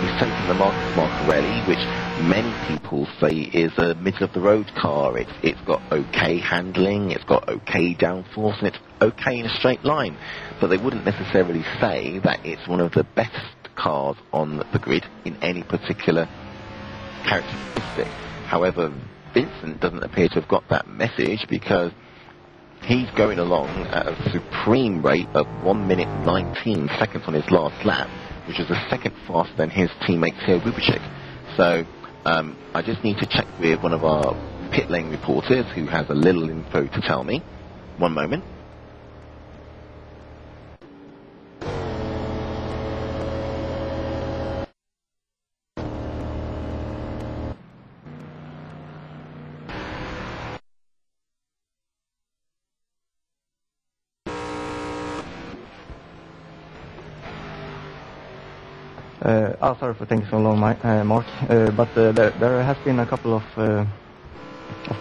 He's taken the Marcus Marcarelli, which many people say is a middle-of-the-road car. It's got okay handling, it's got okay downforce, and it's okay in a straight line. But they wouldn't necessarily say that it's one of the best cars on the grid in any particular characteristic. However, Vincent doesn't appear to have got that message, because he's going along at a supreme rate of 1 minute 19 seconds on his last lap, which is a second faster than his teammate Teo Bubicic. So I just need to check with one of our pit lane reporters who has a little info to tell me. One moment. Sorry for taking so long, Mark. But there has been a couple of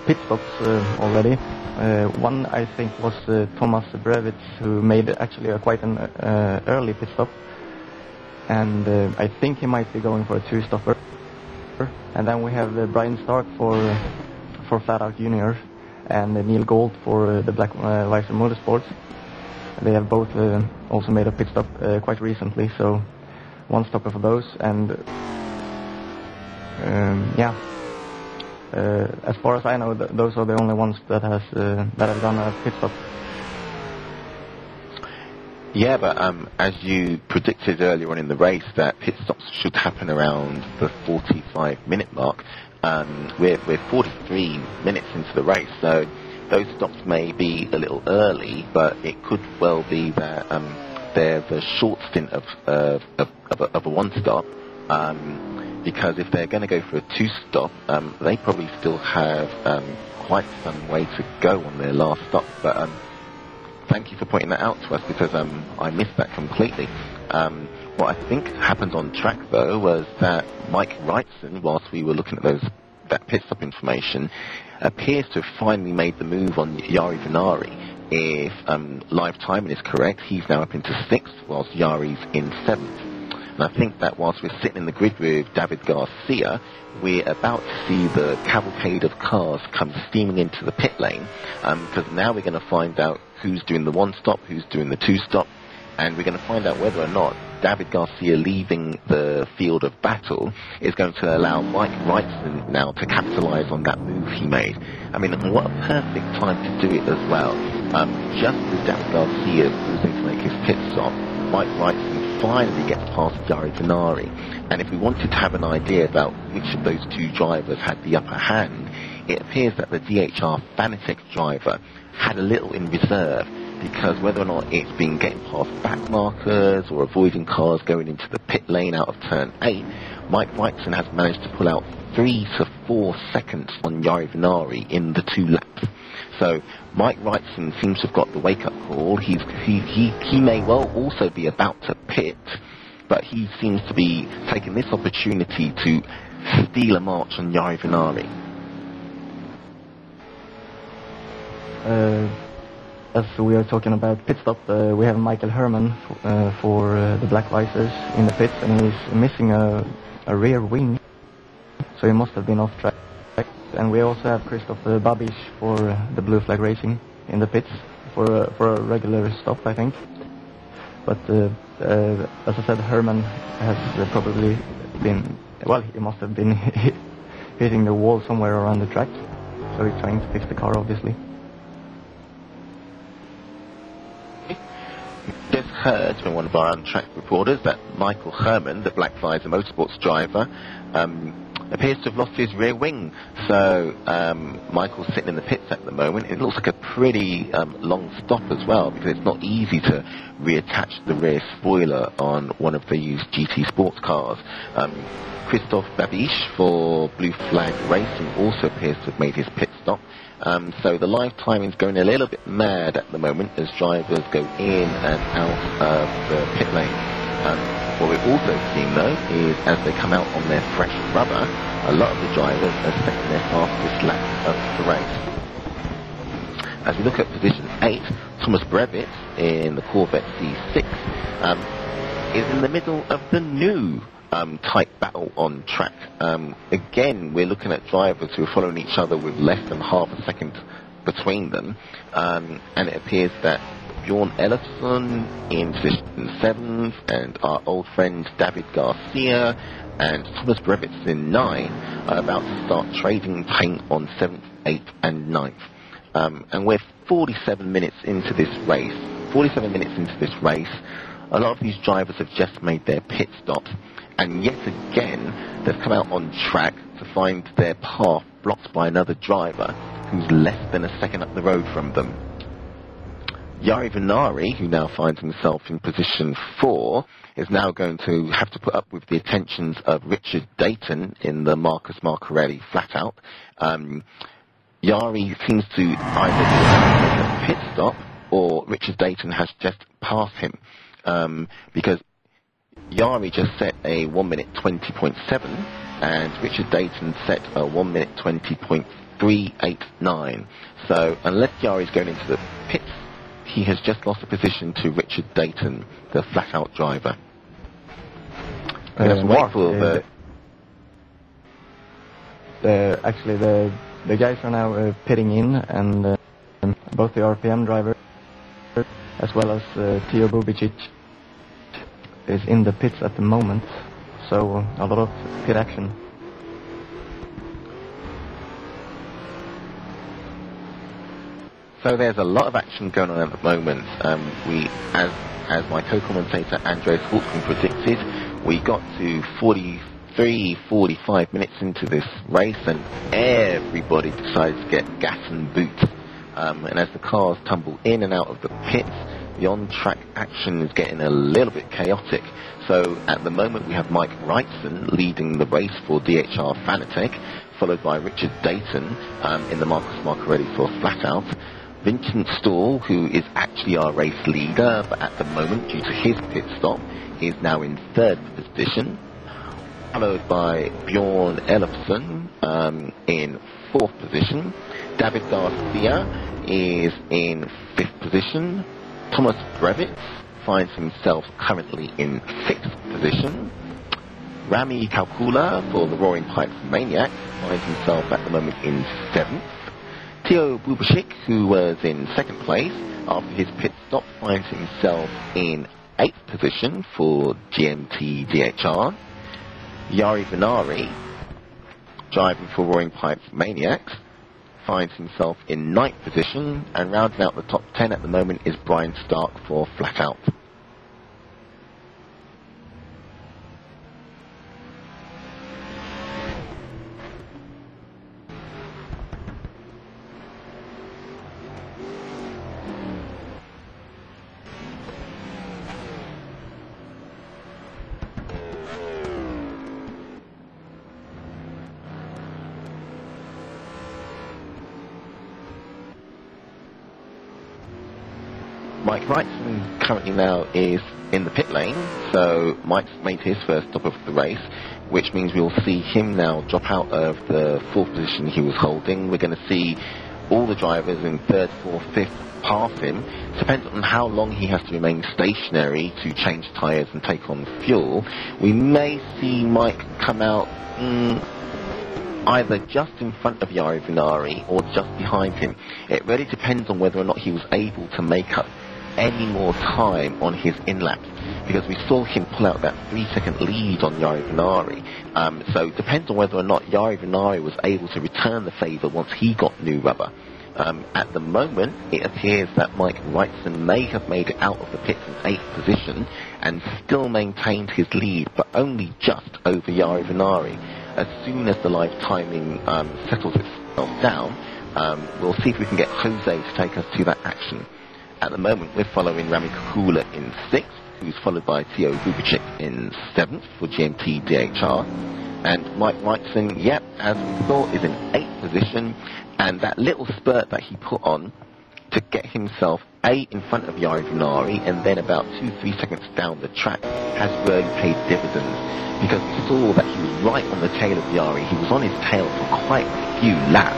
pit stops already. One, I think, was Thomas Brevitz, who made actually quite an early pit stop. And I think he might be going for a two-stopper. And then we have Brian Stark for Flat Out Junior, and Neil Gort for the Black Visor Motorsports. They have both also made a pit stop quite recently, so one stopper for those. And as far as I know, those are the only ones that have done a pit stop. Yeah, but as you predicted earlier on in the race, that pit stops should happen around the 45-minute mark. We're 43 minutes into the race, so those stops may be a little early, but it could well be that they're the short stint of a one-stop, because if they're going to go for a two-stop, they probably still have quite some way to go on their last stop. But thank you for pointing that out to us, because I missed that completely. What I think happened on track, though, was that Mike Wrightson, whilst we were looking at that pit stop information, appears to have finally made the move on Jari Vinnari. If live timing is correct, he's now up into 6th, whilst Yari's in 7th. And I think that whilst we're sitting in the grid with David Garcia, we're about to see the cavalcade of cars come steaming into the pit lane, because now we're going to find out who's doing the one-stop, who's doing the two-stop, and we're going to find out whether or not David Garcia leaving the field of battle is going to allow Mike Wrightson now to capitalise on that move he made. I mean, what a perfect time to do it as well. Just as David Garcia was going to make his pit stop, Mike Wrightson finally gets past Jari Vinnari. And if we wanted to have an idea about which of those two drivers had the upper hand, it appears that the DHR Fanatec driver had a little in reserve, because whether or not it's been getting past back markers or avoiding cars going into the pit lane out of turn 8, Mike Wrightson has managed to pull out 3 to 4 seconds on Jari Vinnari in the 2 laps. So Mike Wrightson seems to have got the wake-up call. He may well also be about to pit, but he seems to be taking this opportunity to steal a march on Jari Vinnari. As we are talking about pit stop, we have Michael Herman for the Black Visors in the pits, and he's missing a rear wing, so he must have been off track. And we also have Christoph Babisch for the Blue Flag Racing in the pits for a regular stop, I think. But as I said, Herman has probably been, well, he must have been hitting the wall somewhere around the track, so he's trying to fix the car, obviously. Just heard from one of our on-track reporters that Michael Herman, the Black Visor Motorsports driver, appears to have lost his rear wing. So Michael's sitting in the pits at the moment. It looks like a pretty long stop as well, because it's not easy to reattach the rear spoiler on one of these GT sports cars. Christoph Babisch for Blue Flag Racing also appears to have made his pit stop. So the live timing's going a little bit mad at the moment as drivers go in and out of the pit lane. What we're also seeing, though, is as they come out on their fresh rubber, a lot of the drivers are setting their fastest lap of the race. As we look at position 8, Thomas Brevitz in the Corvette C6 is in the middle of the new tight battle on track. Again, we're looking at drivers who are following each other with less than half a second between them, and it appears that Bjorn Ellefson in position 7th, and our old friend David Garcia and Thomas Brevitz in 9 are about to start trading paint on 7th, 8th and 9th. And we're 47 minutes into this race. A lot of these drivers have just made their pit stops, and yet again they've come out on track to find their path blocked by another driver who's less than a second up the road from them. Jari Vinnari, who now finds himself in position 4, is now going to have to put up with the attentions of Richard Dayton in the Marcus Marcarelli Flat Out. Jari seems to either make a pit stop or Richard Dayton has just passed him, because Jari just set a 1:20.7 and Richard Dayton set a 1:20.389. So unless Jari's going into the pits, he has just lost a position to Richard Dayton, the Flat Out driver. We're going to wait for actually, the guys are now pitting in, and both the RPM driver as well as Teo Bubicic is in the pits at the moment, so a lot of pit action. So there's a lot of action going on at the moment. We, as my co-commentator Andreas Holtgren predicted, we got to 45 minutes into this race, and everybody decides to get gas and boot. And as the cars tumble in and out of the pits, the on-track action is getting a little bit chaotic. So at the moment we have Mike Wrightson leading the race for DHR Fanatec, followed by Richard Dayton in the Marcus Marcarelli for Flat Out. Vincent Staal, who is actually our race leader, but at the moment, due to his pit stop, is now in third position, followed by Bjorn Ellefson in fourth position. David Garcia is in fifth position. Thomas Brevitz finds himself currently in sixth position. Rami Kaukola for the Roaring Pipes Maniacs finds himself at the moment in seventh. Teo Bubicic, who was in second place after his pit stop, finds himself in eighth position for GMT-DHR. Jari Vinnari, driving for Roaring Pipes Maniacs, finds himself in ninth position, and rounding out the top 10 at the moment is Brian Stark for Flat Out. Mike Wrightson currently now is in the pit lane, so Mike's made his first stop of the race, which means we'll see him now drop out of the fourth position he was holding. We're going to see all the drivers in third, fourth, fifth pass him. Depends on how long he has to remain stationary to change tyres and take on fuel. We may see Mike come out either just in front of Jari Vinnari or just behind him. It really depends on whether or not he was able to make up any more time on his in-laps, because we saw him pull out that 3-second lead on Jari Vinnari. So it depends on whether or not Jari Vinnari was able to return the favour once he got new rubber. At the moment, it appears that Mike Wrightson may have made it out of the pits in 8th position and still maintained his lead, but only just over Jari Vinnari. As soon as the live timing settles itself down, we'll see if we can get Jose to take us to that action. At the moment, we're following Rami Kaukola in 6th, who's followed by Teo Bubicic in 7th for GMT-DHR. And Mike Wrightson, yep, as we thought, is in 8th position. And that little spurt that he put on to get himself in front of Jari Vinnari and then about 2-3 seconds down the track has really paid dividends, because we saw that he was right on the tail of Jari. He was on his tail for quite a few laps,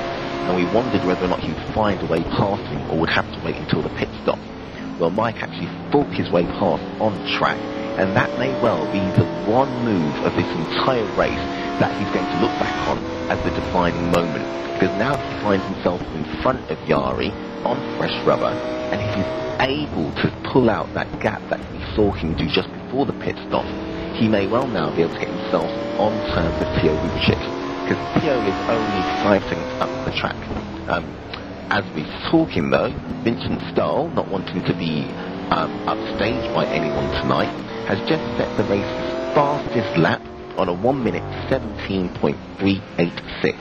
and we wondered whether or not he would find a way past him or would have to wait until the pit stop. Well, Mike actually fought his way past on track, and that may well be the one move of this entire race that he's going to look back on as the defining moment, because now he finds himself in front of Jari on fresh rubber, and if he's able to pull out that gap that we saw him do just before the pit stop, he may well now be able to get himself on terms with Teo Bubicic, because Teo is only 5 seconds up the track. As we saw him though, Vincent Staal, not wanting to be upstaged by anyone tonight, has just set the race's fastest lap on a 1:17.386.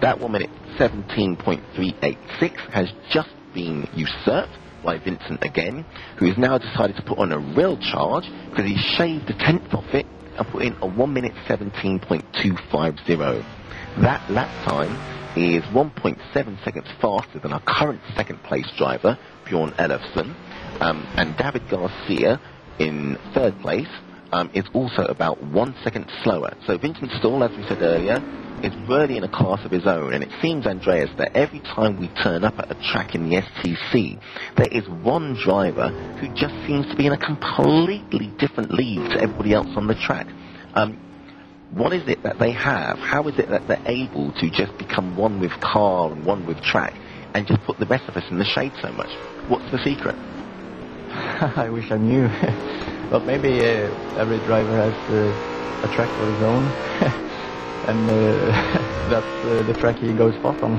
That 1:17.386 has just been usurped by Vincent again, who has now decided to put on a real charge, because he shaved a tenth of it and put in a 1:17.250. That lap time is 1.7 seconds faster than our current second place driver, Bjorn Ellefson, and David Garcia in third place is also about 1 second slower. So Vincent Staal, as we said earlier, is really in a class of his own, and it seems, Andreas, that every time we turn up at a track in the STC, there is one driver who just seems to be in a completely different league to everybody else on the track. What is it that they have? How is it that they're able to just become one with car and one with track and just put the rest of us in the shade so much? What's the secret? I wish I knew. But maybe every driver has a track of his own, and that's the track he goes fast on.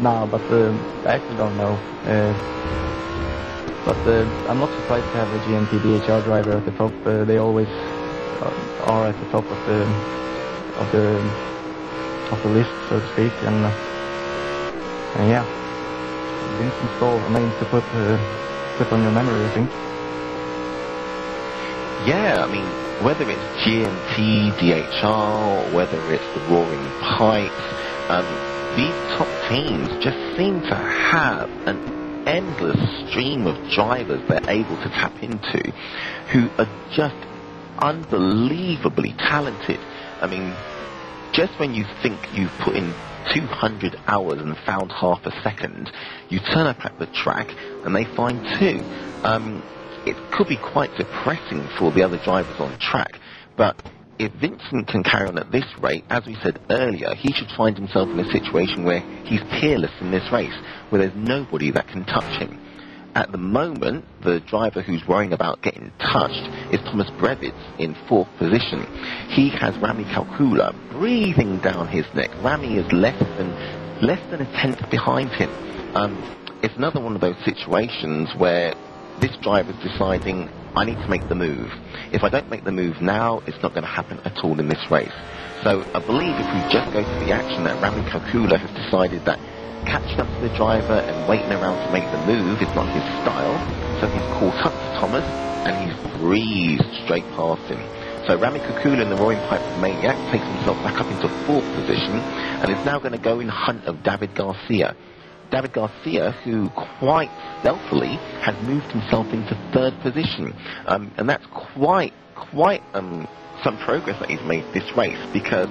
No, but I actually don't know. I'm not surprised to have a GMT-DHR driver at the top. They always are at the top of the list, so to speak. And yeah, Vincent Staal, I mean, to put on your memory, I think. Yeah, I mean, whether it's GMT, DHR, whether it's the Roaring Pipes, these top teams just seem to have an endless stream of drivers they're able to tap into who are just unbelievably talented. I mean, just when you think you've put in 200 hours and found half a second, you turn up at the track and they find two. It could be quite depressing for the other drivers on track, but if Vincent can carry on at this rate, as we said earlier, he should find himself in a situation where he's peerless in this race, where there's nobody that can touch him. At the moment, the driver who's worrying about getting touched is Thomas Brevitz in fourth position. He has Rami Kaukola breathing down his neck. Rami is less than a tenth behind him. It's another one of those situations where this driver's deciding, I need to make the move. If I don't make the move now, it's not going to happen at all in this race. So I believe if we just go to the action that Rami Kaukola has decided that catching up to the driver and waiting around to make the move is not his style, so he's caught up to Thomas and he's breezed straight past him. So Rami Kaukola in the Roaring Pipes Maniac takes himself back up into fourth position and is now going to go in hunt of David Garcia. David Garcia, who quite stealthily has moved himself into third position, and that's quite some progress that he's made this race, because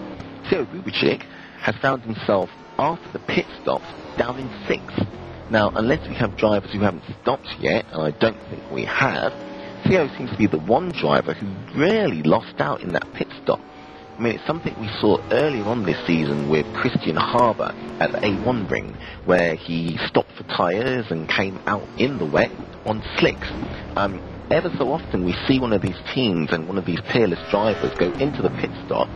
Teo Bubicic has found himself after the pit stops down in sixth. Now, unless we have drivers who haven't stopped yet, and I don't think we have, Theo seems to be the one driver who really lost out in that pit stop. I mean, it's something we saw earlier on this season with Christian Harbour at the A1 ring, where he stopped for tyres and came out in the wet on slicks. Ever so often we see one of these teams and one of these peerless drivers go into the pit stop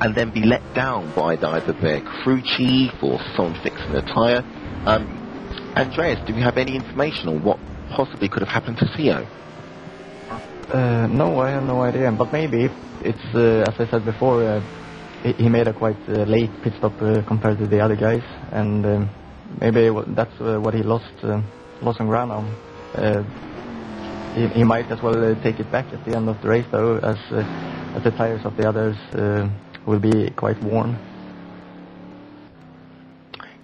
and then be let down by either their crew chief or someone fixing the tyre. Andreas, do we have any information on what possibly could have happened to Theo? No, I have no idea, but maybe it's, as I said before, he made a quite late pit stop compared to the other guys, and maybe that's what he lost on ground on. He might as well take it back at the end of the race, though, as the tires of the others will be quite worn.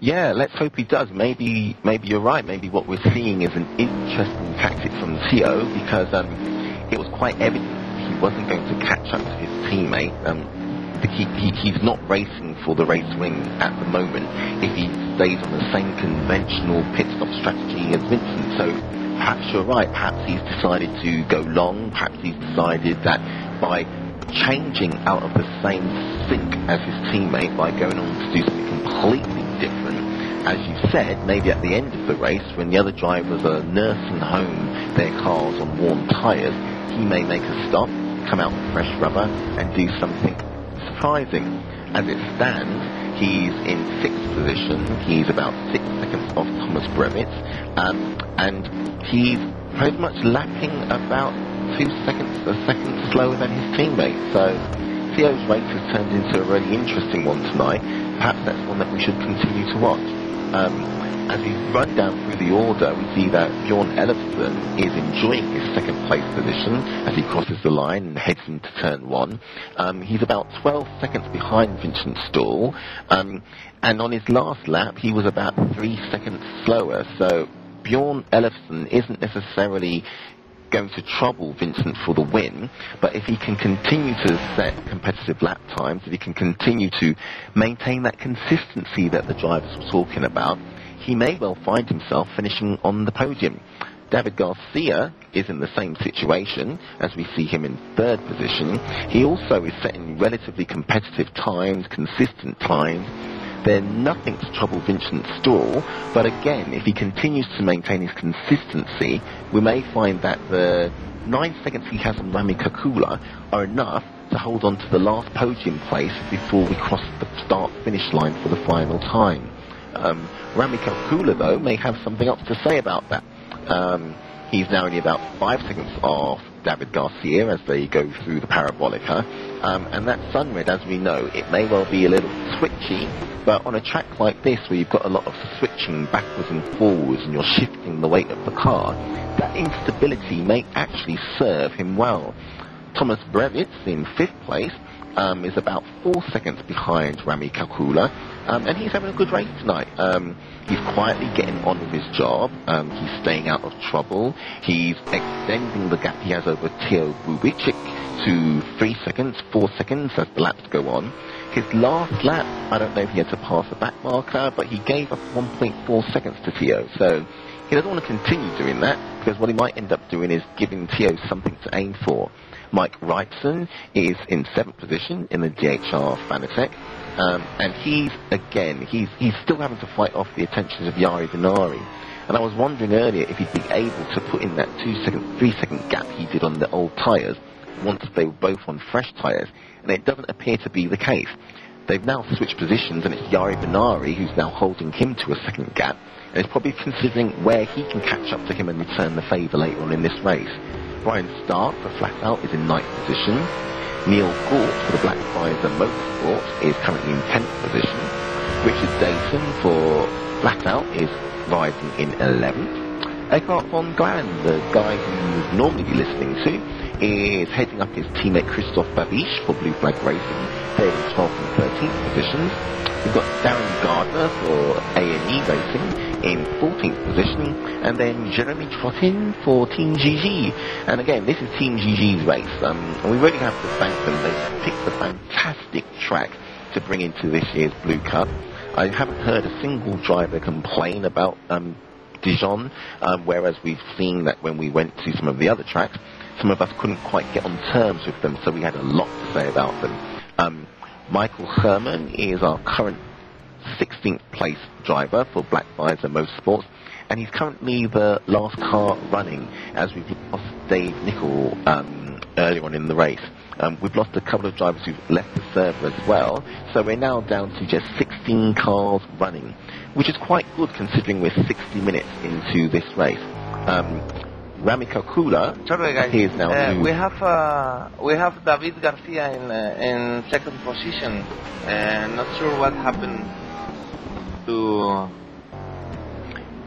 Yeah, let's hope he does. Maybe you're right. Maybe what we're seeing is an interesting tactic from Theo, because it was quite evident he wasn't going to catch up to his teammate. He's not racing for the race win at the moment if he stays on the same conventional pit stop strategy as Vincent. So perhaps you're right. Perhaps he's decided to go long. Perhaps he's decided that by changing out of the same sink as his teammate, by going on to do something completely different, as you said, maybe at the end of the race when the other drivers are nursing home their cars on warm tyres, he may make a stop, come out with fresh rubber and do something surprising. As it stands, he's in sixth position, he's about 6 seconds off Thomas Brevitz, and he's pretty much lapping about 2 seconds, a second slower than his teammate. So Theo's race has turned into a really interesting one tonight. Perhaps that's one that we should continue to watch. As we run down through the order, we see that Bjorn Ellefson is enjoying his second place position as he crosses the line and heads into turn one. He's about 12 seconds behind Vincent Staal, and on his last lap he was about 3 seconds slower. So Bjorn Ellefson isn't necessarily going to trouble Vincent for the win, but if he can continue to set competitive lap times, if he can continue to maintain that consistency that the drivers were talking about, he may well find himself finishing on the podium. David Garcia is in the same situation, as we see him in third position. He also is setting relatively competitive times, consistent times. There's nothing to trouble Vincent Staal, but again, if he continues to maintain his consistency, we may find that the 9 seconds he has on Rami Kaukola are enough to hold on to the last podium place before we cross the start-finish line for the final time. Rami Kaukola, though, may have something else to say about that. He's now only about 5 seconds off David Garcia as they go through the Parabolica, and that Sunred, as we know, it may well be a little switchy, but on a track like this where you've got a lot of switching backwards and forwards and you're shifting the weight of the car, that instability may actually serve him well. Thomas Brevitz in fifth place is about 4 seconds behind Rami Kaukola, and he's having a good race tonight. He's quietly getting on with his job, he's staying out of trouble, he's extending the gap he has over Teo Bubicic to 3 seconds, 4 seconds as the laps go on. His last lap, I don't know if he had to pass the back marker, but he gave up 1.4 seconds to Teo, so he doesn't want to continue doing that, because what he might end up doing is giving Teo something to aim for. Mike Wrightson is in 7th position in the DHR Fanatec, and he's still having to fight off the attentions of Jari Vinnari. And I was wondering earlier if he'd be able to put in that 2 second, 3 second gap he did on the old tyres once they were both on fresh tyres, and it doesn't appear to be the case. They've now switched positions, and it's Jari Vinnari who's now holding him to a second gap, and is probably considering where he can catch up to him and return the favour later on in this race. Brian Stark for Flat Out is in 9th position. Neil Gort for the Black Visor Motorsports is currently in 10th position. Richard Dayton for Flat Out is rising in 11th. Eckhart von Glan, the guy who you'd normally be listening to, is heading up his teammate Christoph Babisch for Blue Flag Racing. They're in 12th and 13th positions. We've got Darren Gardner for A&E Racing in 14th position, and then Jeremy Trotian for Team GG. And again, this is Team GG's race, and we really have to thank them. They picked a fantastic track to bring into this year's Blue Cup. I haven't heard a single driver complain about Dijon, whereas we've seen that when we went to some of the other tracks, some of us couldn't quite get on terms with them, so we had a lot to say about them. Michael Herman is our current 16th place driver for Black Visor Motorsports, and he's currently the last car running, as we've lost Dave Nickel earlier on in the race. We've lost a couple of drivers who've left the server as well, so we're now down to just 16 cars running, which is quite good considering we're 60 minutes into this race. Rami Kaukola, he is now we have David Garcia in second position, and not sure what happened to...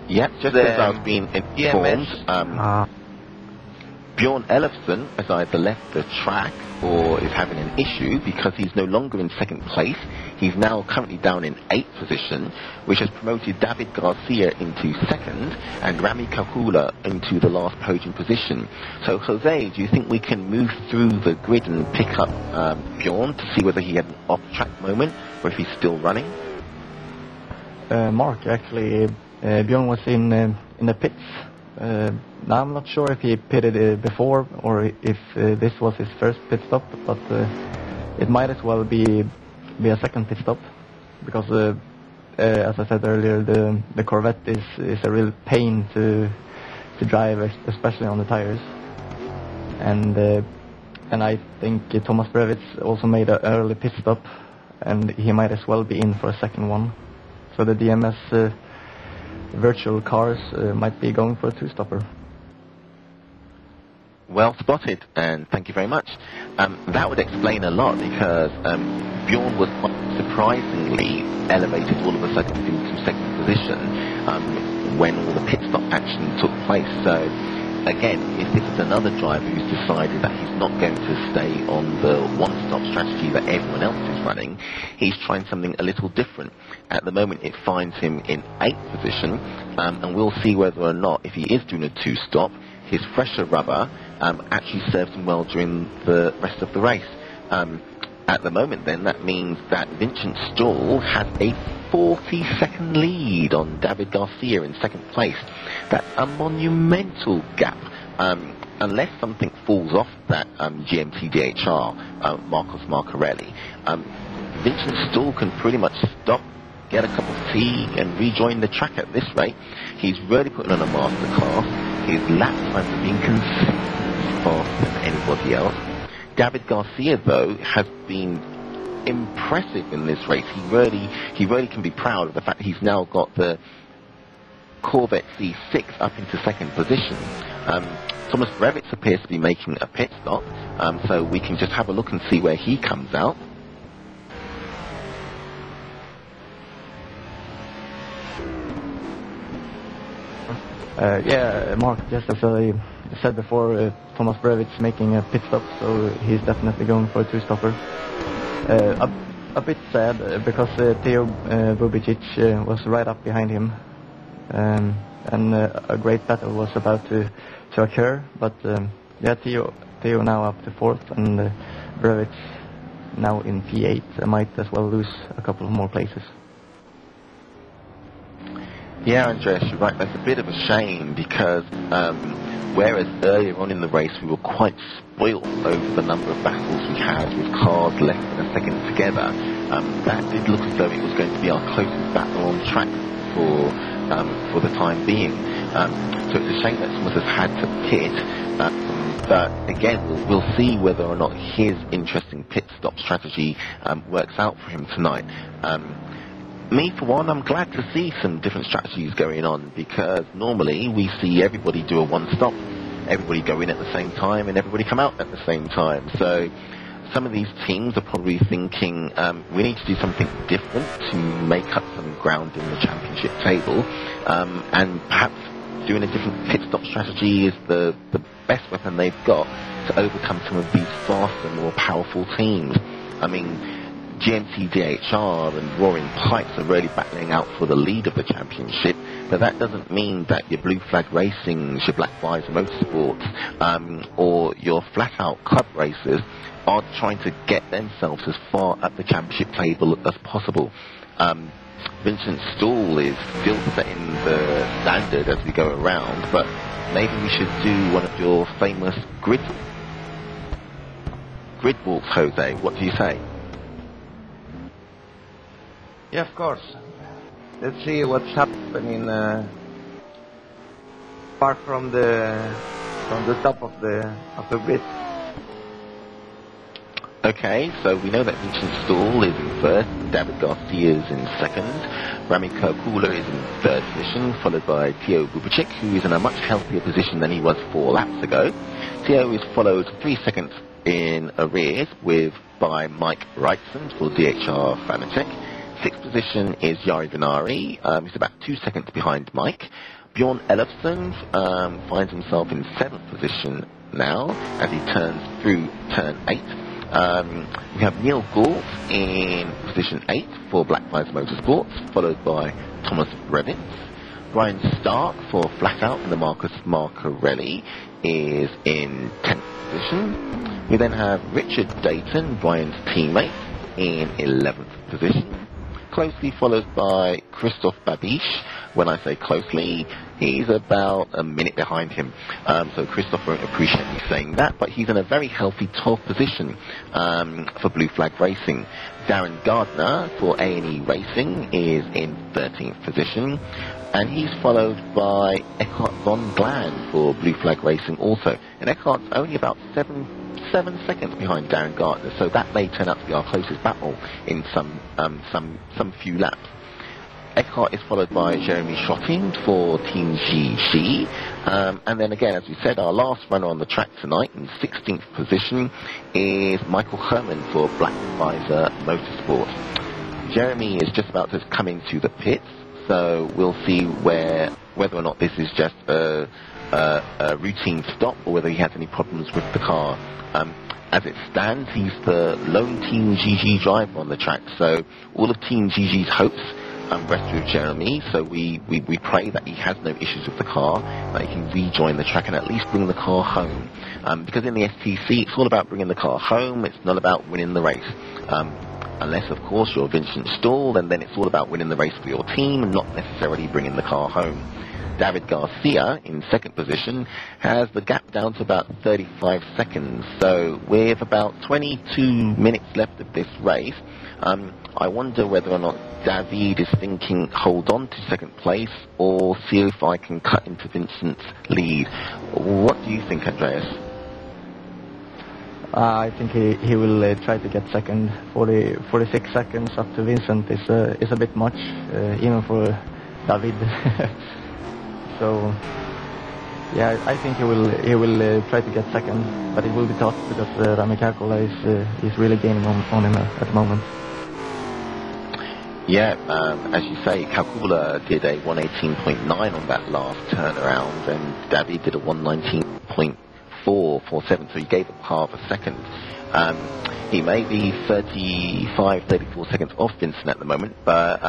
Yeah, just as I was being informed, Bjorn Ellefson has either left the track or is having an issue, because he's no longer in second place. He's now currently down in 8th position, which has promoted David Garcia into second and Rami Kaukola into the last podium position. So, Jose, do you think we can move through the grid and pick up Bjorn to see whether he had an off-track moment or if he's still running? Mark, actually, Bjorn was in the pits. Now I'm not sure if he pitted before or if this was his first pit stop, but it might as well be a second pit stop, because as I said earlier, the Corvette is a real pain to drive, especially on the tires. And I think Thomas Brevitz also made an early pit stop, and he might as well be in for a second one. So the DMS virtual cars might be going for a two-stopper. Well spotted, and thank you very much. That would explain a lot, because Bjorn was quite surprisingly elevated all of a sudden into second position when all the pit stop action took place. So again, if this is another driver who's decided that he's not going to stay on the one-stop strategy that everyone else is running, he's trying something a little different. At the moment, it finds him in 8th position, and we'll see whether or not, if he is doing a two-stop, his fresher rubber actually serves him well during the rest of the race. At the moment then, that means that Vincent Staal has a 40-second lead on David Garcia in second place. That's a monumental gap. Unless something falls off that GMT-DHR, Marcus Marcarelli, Vincent Staal can pretty much stop, get a cup of tea and rejoin the track at this rate. He's really putting on a masterclass. His lap times have been consistently faster than anybody else. David Garcia, though, has been impressive in this race. He really can be proud of the fact he's now got the Corvette C6 up into second position. Thomas Brevitz appears to be making a pit stop, so we can just have a look and see where he comes out. Yeah, Mark, just as I said before, Thomas Brevitz making a pit stop, so he's definitely going for a two-stopper. A bit sad, because Teo Bubicic was right up behind him, and a great battle was about to occur, but yeah, Teo now up to fourth, and Brevitz now in P8, might as well lose a couple more places. Yeah, Andreas, you're right. That's a bit of a shame because whereas earlier on in the race we were quite spoilt over the number of battles we had with cars less than a second together, that did look as though it was going to be our closest battle on track for the time being. So it's a shame that someone has had to pit, but again, we'll see whether or not his interesting pit stop strategy works out for him tonight. Me, for one, I'm glad to see some different strategies going on, because normally we see everybody do a one-stop, everybody go in at the same time and everybody come out at the same time. So some of these teams are probably thinking we need to do something different to make up some ground in the championship table, and perhaps doing a different pit stop strategy is the best weapon they've got to overcome some of these faster, more powerful teams. I mean, GMT-DHR and Roaring Pipes are really battling out for the lead of the championship, but that doesn't mean that your Blue Flag Racing, your Black Visor Motorsports, or your Flat Out Club races are trying to get themselves as far up the championship table as possible. Vincent Staal is still setting the standard as we go around, but maybe we should do one of your famous grid walks, Jose. What do you say? Yeah, of course. Let's see what's happening far from the top of the grid. Okay, so we know that Vincent Staal is in first, David Garcia is in second, Rami Kaukola is in third position, followed by Teo Bubicic, who is in a much healthier position than he was 4 laps ago. Teo is followed 3 seconds in arrears by Mike Wrightson for DHR Fanatec. Sixth position is Jari Vinnari. He's about 2 seconds behind Mike. Bjorn Ellefson finds himself in 7th position now as he turns through turn 8. We have Neil Gort in position 8 for Black Visor Motorsports, followed by Thomas Brevitz. Brian Stark for Flat Out and the Marcus Marcarelli is in 10th position. We then have Richard Dayton, Brian's teammate, in 11th position. Closely followed by Christoph Babisch. When I say closely, he's about a minute behind him. So Christoph won't appreciate me saying that, but he's in a very healthy 12th position for Blue Flag Racing. Darren Gardner for A&E Racing is in 13th position, and he's followed by Eckhart von Glan for Blue Flag Racing also. And Eckhart's only about 7 seconds behind Darren Gardner, so that may turn out to be our closest battle in some few laps. Eckhart is followed by Jeremy Trotian for Team GG, and then again, as we said, our last runner on the track tonight in 16th position is Michael Herman for Black Visor Motorsports. Jeremy is just about to come into the pits, so we'll see whether or not this is just a routine stop or whether he has any problems with the car. As it stands, he's the lone Team GG driver on the track, so all of Team GG's hopes rescue of Jeremy, so we pray that he has no issues with the car, that he can rejoin the track and at least bring the car home. Because in the STC, it's all about bringing the car home, it's not about winning the race. Unless, of course, you're Vincent Staal, and then it's all about winning the race for your team and not necessarily bringing the car home. David Garcia, in second position, has the gap down to about 35 seconds. So with about 22 minutes left of this race, I wonder whether or not David is thinking, hold on to second place, or see if I can cut into Vincent's lead. What do you think, Andreas? I think he will try to get second. 46 seconds up to Vincent is a bit much, even for David. So, yeah, I think he will try to get second, but it will be tough because Rami Kaukola is really gaining on him at the moment. Yeah, as you say, Kaukola did a 118.9 on that last turnaround, and David did a 119.447, so he gave up half a second. He may be 34 seconds off Vincent at the moment, but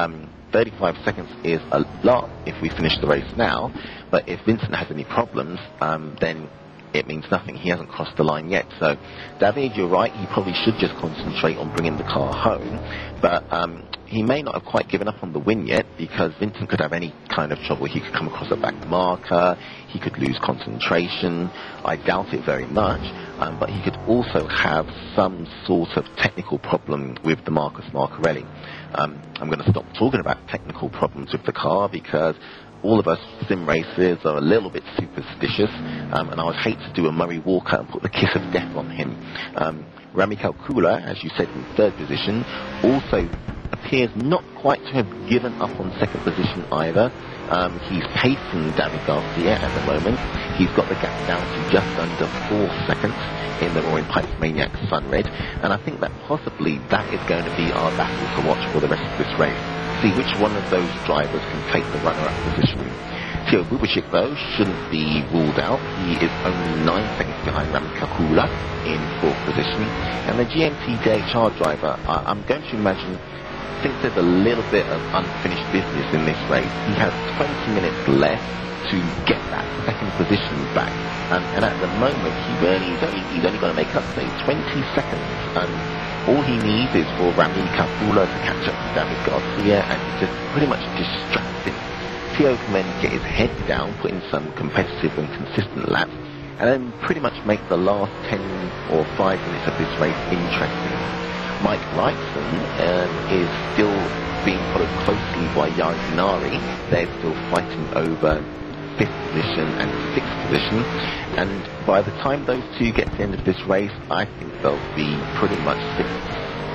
35 seconds is a lot if we finish the race now, but if Vincent has any problems, then it means nothing. He hasn't crossed the line yet. So David, you're right, he probably should just concentrate on bringing the car home, but he may not have quite given up on the win yet, because Vincent could have any kind of trouble. He could come across a back marker, he could lose concentration. I doubt it very much, but he could also have some sort of technical problem with the Marcus Marcarelli. I'm going to stop talking about technical problems with the car, because all of us sim racers are a little bit superstitious, and I would hate to do a Murray Walker and put the kiss of death on him. Rami Kaukola, as you said, in third position, also appears not quite to have given up on second position either. He's pacing David Garcia at the moment. He's got the gap down to just under 4 seconds in the Roaring Pipes Maniacs Sunred, and I think that possibly that is going to be our battle to watch for the rest of this race. See which one of those drivers can take the runner-up position. Teo Bubicic, though, shouldn't be ruled out. He is only 9 seconds behind Rami Kaukola in fourth position. And the GMT-DHR driver, I'm going to imagine, I think there's a little bit of unfinished business in this race. He has 20 minutes left to get that second position back, and at the moment he's only going to make up, say, 20 seconds. All he needs is for Rami Kaukola to catch up to David Garcia and just pretty much distract him. Teo can then get his head down, put in some competitive and consistent laps, and then pretty much make the last 10 or 5 minutes of this race interesting. Mike Wrightson is still being followed closely by Jari Vinnari. They're still fighting over 5th position and 6th position, and by the time those two get to the end of this race, I think they'll be pretty much sitting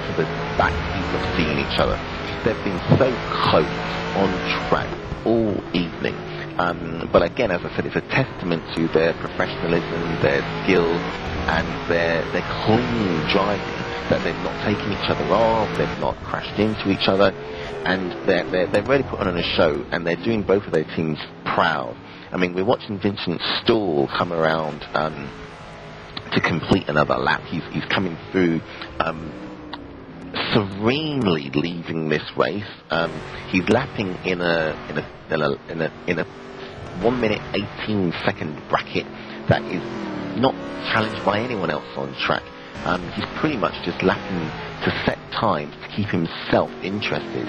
to the back seat of seeing each other. They've been so close on track all evening. But again, as I said, it's a testament to their professionalism, their skills, and their clean driving, that they've not taken each other off, they've not crashed into each other, and they're really putting on a show, and they're doing both of their teams proud. I mean, we're watching Vincent Staal come around to complete another lap. He's coming through serenely, leaving this race. He's lapping in a 1:18 bracket that is not challenged by anyone else on track. He's pretty much just lapping to set times to keep himself interested.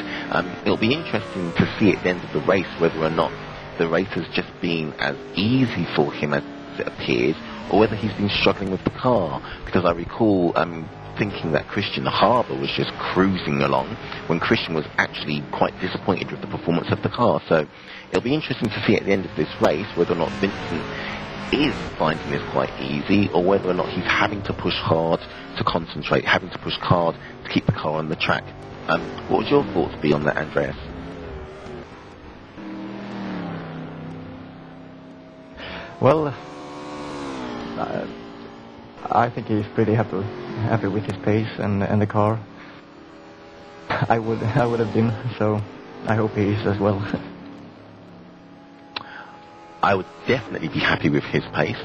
It'll be interesting to see at the end of the race whether or not the race has just been as easy for him as it appears, or whether he's been struggling with the car, because I recall thinking that Christian Harbour was just cruising along when Christian was actually quite disappointed with the performance of the car. So it'll be interesting to see at the end of this race whether or not Vincent is finding this quite easy, or whether or not he's having to push hard to concentrate, having to push hard to keep the car on the track. What would your thoughts be on that, Andreas? Well, I think he's pretty happy with his pace and the car. I would have been, so I hope he is as well. I would definitely be happy with his pace.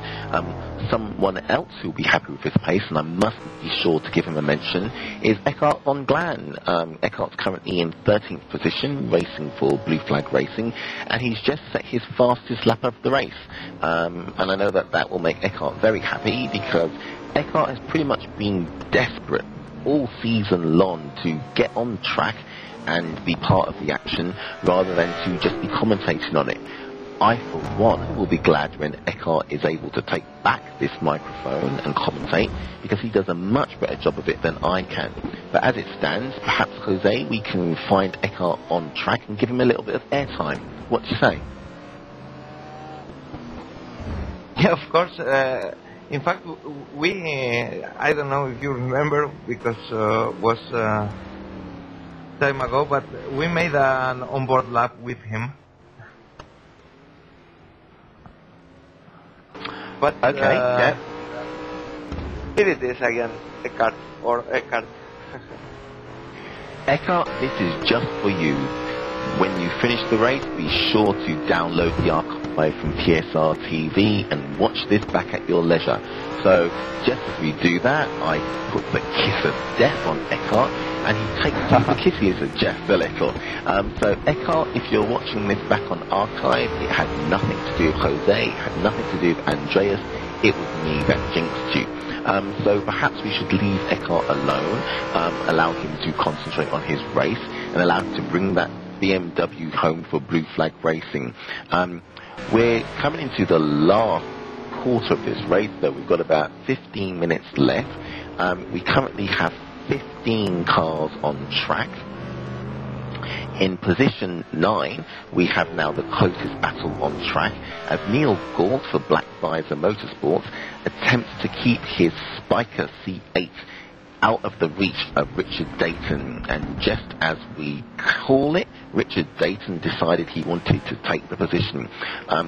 Someone else who will be happy with his pace, and I must be sure to give him a mention, is Eckhart von Glan. Eckhart's currently in 13th position, racing for Blue Flag Racing, and he's just set his fastest lap of the race. And I know that that will make Eckhart very happy, because Eckhart has pretty much been desperate all season long to get on track and be part of the action, rather than to just be commentating on it. I, for one, will be glad when Eckhart is able to take back this microphone and commentate, because he does a much better job of it than I can. But as it stands, perhaps, Jose, we can find Eckhart on track and give him a little bit of airtime. What do you say? Yeah, of course. In fact, we, I don't know if you remember, because it was time ago, but we made an onboard lap with him. But okay, yeah. Here it is again, Eckhart, or Eckhart. Eckhart, this is just for you. When you finish the race, be sure to download the archive from PSR TV and watch this back at your leisure. So, just as we do that, I put the kiss of death on Eckhart, and he takes off the kisses of Jeff a little. So, Eckhart, if you're watching this back on archive, it had nothing to do with Jose, it had nothing to do with Andreas, it was me that jinxed you. So perhaps we should leave Eckhart alone, allow him to concentrate on his race, and allow him to bring that BMW home for Blue Flag Racing. We're coming into the last quarter of this race, though. We've got about 15 minutes left. We currently have 15 cars on track. In position 9, we have now the closest battle on track, as Neil Gort for Black Visor Motorsports attempts to keep his Spiker C8 out of the reach of Richard Dayton. And just as we call it, Richard Dayton decided he wanted to take the position.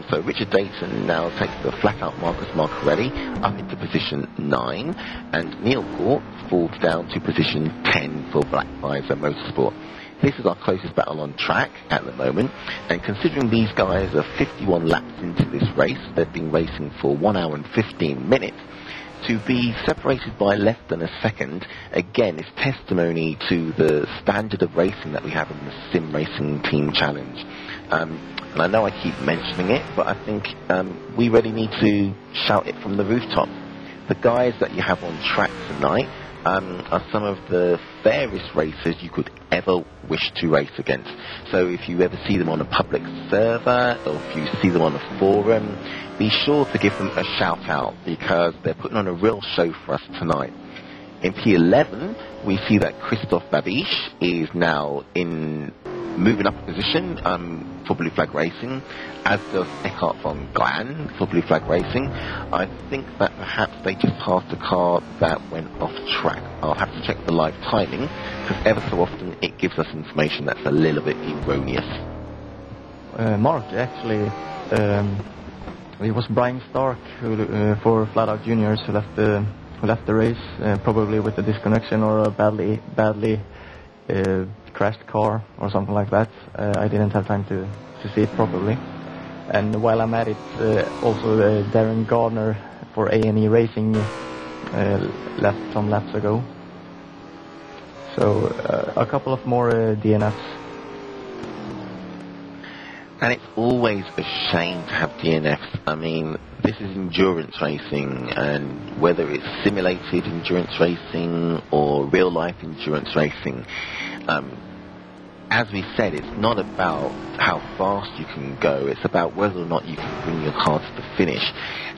So Richard Dayton now takes the flat-out Marcus Marcarelli up into position 9, and Neil Gort falls down to position 10 for Black Visor Motorsport. This is our closest battle on track at the moment, and considering these guys are 51 laps into this race, they've been racing for 1 hour and 15 minutes, to be separated by less than a second, again, is testimony to the standard of racing that we have in the Sim Racing Team Challenge. And I know I keep mentioning it, but I think we really need to shout it from the rooftop. The guys that you have on track tonight are some of the fairest racers you could ever wish to race against. So if you ever see them on a public server, or if you see them on a forum, be sure to give them a shout out, because they're putting on a real show for us tonight. In P11, we see that Christoph Babisch is now in moving up a position for Blue Flag Racing, as does Eckhart von Glan for Blue Flag Racing. I think that perhaps they just passed a car that went off track. I'll have to check the live timing, because ever so often it gives us information that's a little bit erroneous. Mark, actually, it was Brian Stark who, for Flat Out Juniors, who left the race, probably with a disconnection or a badly crashed car or something like that. I didn't have time to see it properly. And while I'm at it, also Darren Gardner for A&E Racing left some laps ago. So a couple of more DNFs. And it's always a shame to have DNFs. I mean, this is endurance racing, and whether it's simulated endurance racing or real-life endurance racing, as we said, it's not about how fast you can go, it's about whether or not you can bring your car to the finish.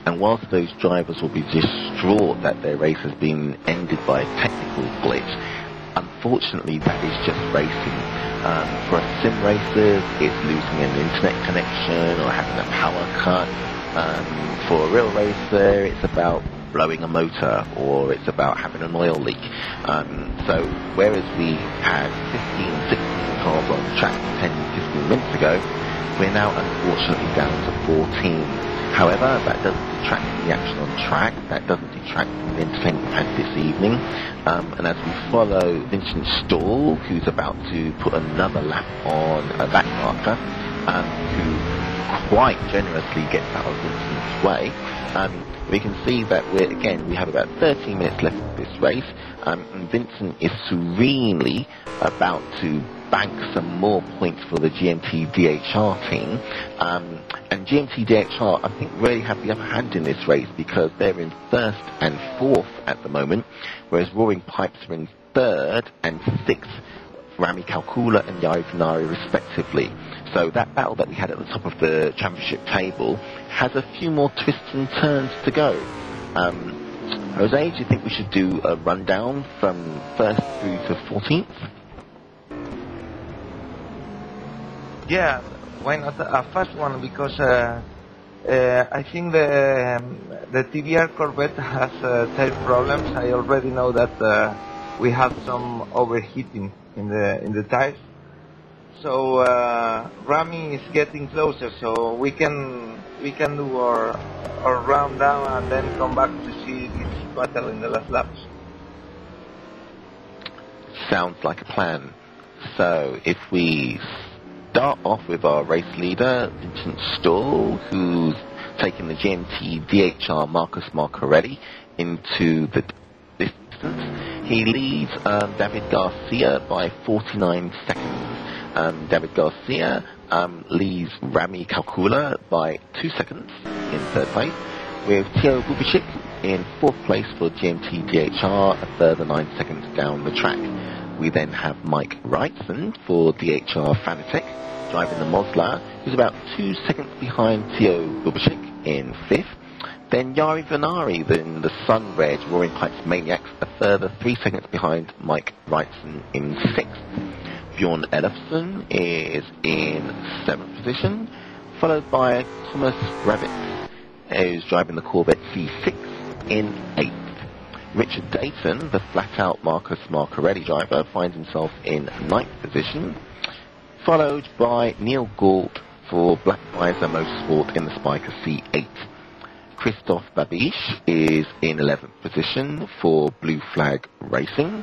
And whilst those drivers will be distraught that their race has been ended by a technical glitch, unfortunately, that is just racing. For us sim racers, it's losing an internet connection or having a power cut. For a real racer, it's about blowing a motor, or it's about having an oil leak. So whereas we had 15, 16 cars on track 10, 15 minutes ago, we're now unfortunately down to 14. However, that doesn't detract from the action on track, that doesn't detract from the entertainment we've had this evening. And as we follow Vincent Staal, who's about to put another lap on a back marker, who quite generously gets out of Vincent's way. We can see that we have about 13 minutes left of this race, and Vincent is serenely about to bank some more points for the GMT-DHR team. And GMT-DHR, I think, really have the upper hand in this race because they're in first and fourth at the moment, whereas Roaring Pipes are in third and sixth, Rami Kaukola and Jari Vinnari respectively. So that battle that we had at the top of the championship table has a few more twists and turns to go. Jose, do you think we should do a rundown from 1st through to 14th? Yeah, why not a fast one? Because I think the TBR Corvette has tail problems. I already know that we have some overheating in the tires. So Rami is getting closer, so we can do our round down and then come back to see this battle in the last laps. Sounds like a plan. So if we start off with our race leader, Vincent Staal, who's taken the GMT DHR Marcus Marcarelli into the distance. He leads David Garcia by 49 seconds. David Garcia leads Rami Kaukola by 2 seconds in third place, with Teo Bubicic in fourth place for GMT DHR, a further 9 seconds down the track. We then have Mike Wrightson for DHR Fanatec, driving the Mosla, who's about 2 seconds behind Teo Bubicic in fifth. Then Jari Vinnari, then the Sunred Roaring Pipes Maniacs, a further 3 seconds behind Mike Wrightson in sixth. Bjorn Ellefson is in seventh position, followed by Thomas Brevitz, who's driving the Corvette C6 in eighth. Richard Dayton, the Flat Out Marcus Marcarelli driver, finds himself in ninth position, followed by Neil Gort for Black Visor Motorsports in the Spiker C8. Christoph Babisch is in 11th position for Blue Flag Racing,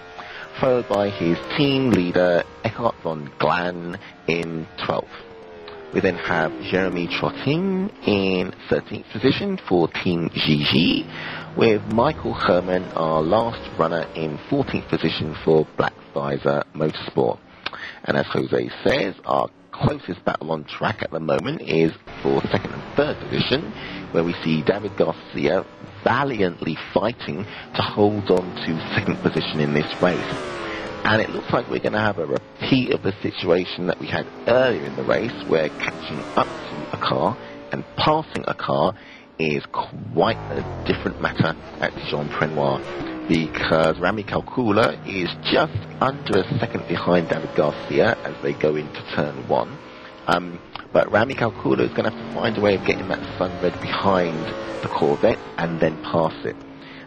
followed by his team leader Eckhart von Glan in 12th. We then have Jeremy Trotian in 13th position for Team GG, with Michael Herman, our last runner, in 14th position for Black Visor Motorsport. And as Jose says, our closest battle on track at the moment is for 2nd and 3rd position, where we see David Garcia valiantly fighting to hold on to 2nd position in this race. And it looks like we're going to have a repeat of the situation that we had earlier in the race, where catching up to a car and passing a car is quite a different matter at Dijon-Prenois, because Rami Kaukola is just under a second behind David Garcia as they go into turn one. But Rami Kaukola is going to have to find a way of getting that Sunred behind the Corvette and then pass it.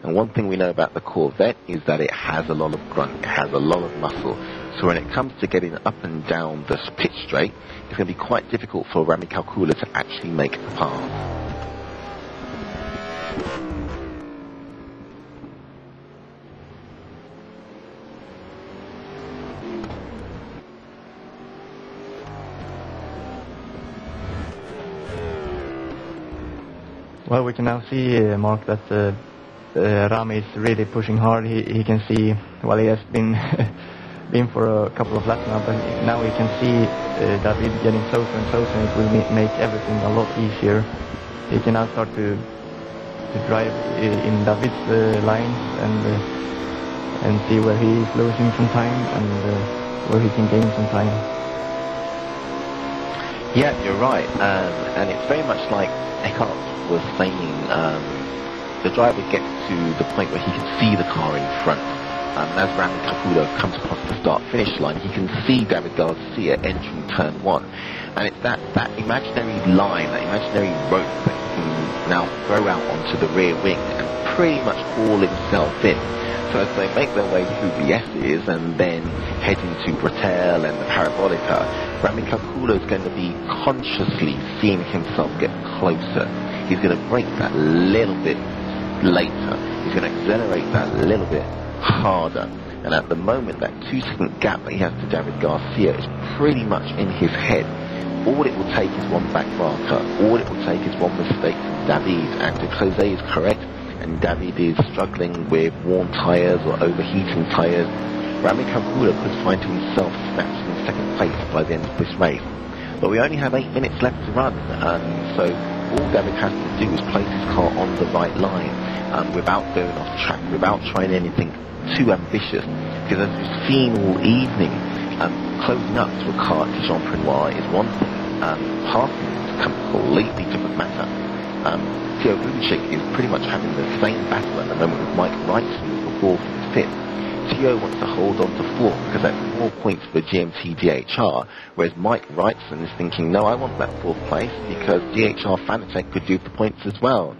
And one thing we know about the Corvette is that it has a lot of grunt, it has a lot of muscle. So when it comes to getting up and down the pit straight, it's going to be quite difficult for Rami Kaukola to actually make the pass. Well, we can now see, Mark, that Rami is really pushing hard. He can see, well, he has been been for a couple of laps now, but now we can see David getting closer and closer, and it will make everything a lot easier. He can now start to drive in David's lines and see where he is losing some time and where he can gain some time. Yeah, you're right, and it's very much like Eckhart was saying. The driver gets to the point where he can see the car in front. As Rami Kaukola comes across the start-finish line, he can see David Garcia entering turn one. And it's that imaginary line, that imaginary rope that he can now throw out onto the rear wing and pretty much haul himself in. So as they make their way through the S's and then head into Bretel and the Parabolica, Rami Kaukola is going to be consciously seeing himself get closer. He's going to break that little bit later, he's going to accelerate that a little bit harder, and at the moment that 2-second gap that he has to David Garcia is pretty much in his head. all it will take is one back marker, all it will take is one mistake from David, and if Jose is correct and David is struggling with worn tyres or overheating tyres, Rami Kaukola could find himself snapped in second place by the end of this race. But we only have 8 minutes left to run, so all David has to do is place his car on the right line without going off track, without trying anything too ambitious, because as we've seen all evening, closing up to a car at Dijon-Prenois is one thing, passing is a completely different matter. Teo Bubicic is pretty much having the same battle at the moment with Mike Wrightson for 4th and 5th. Teo wants to hold on to 4th because that's 4 points for GMT-DHR, whereas Mike Wrightson is thinking, no, I want that 4th place because DHR Fanatec could do the points as well.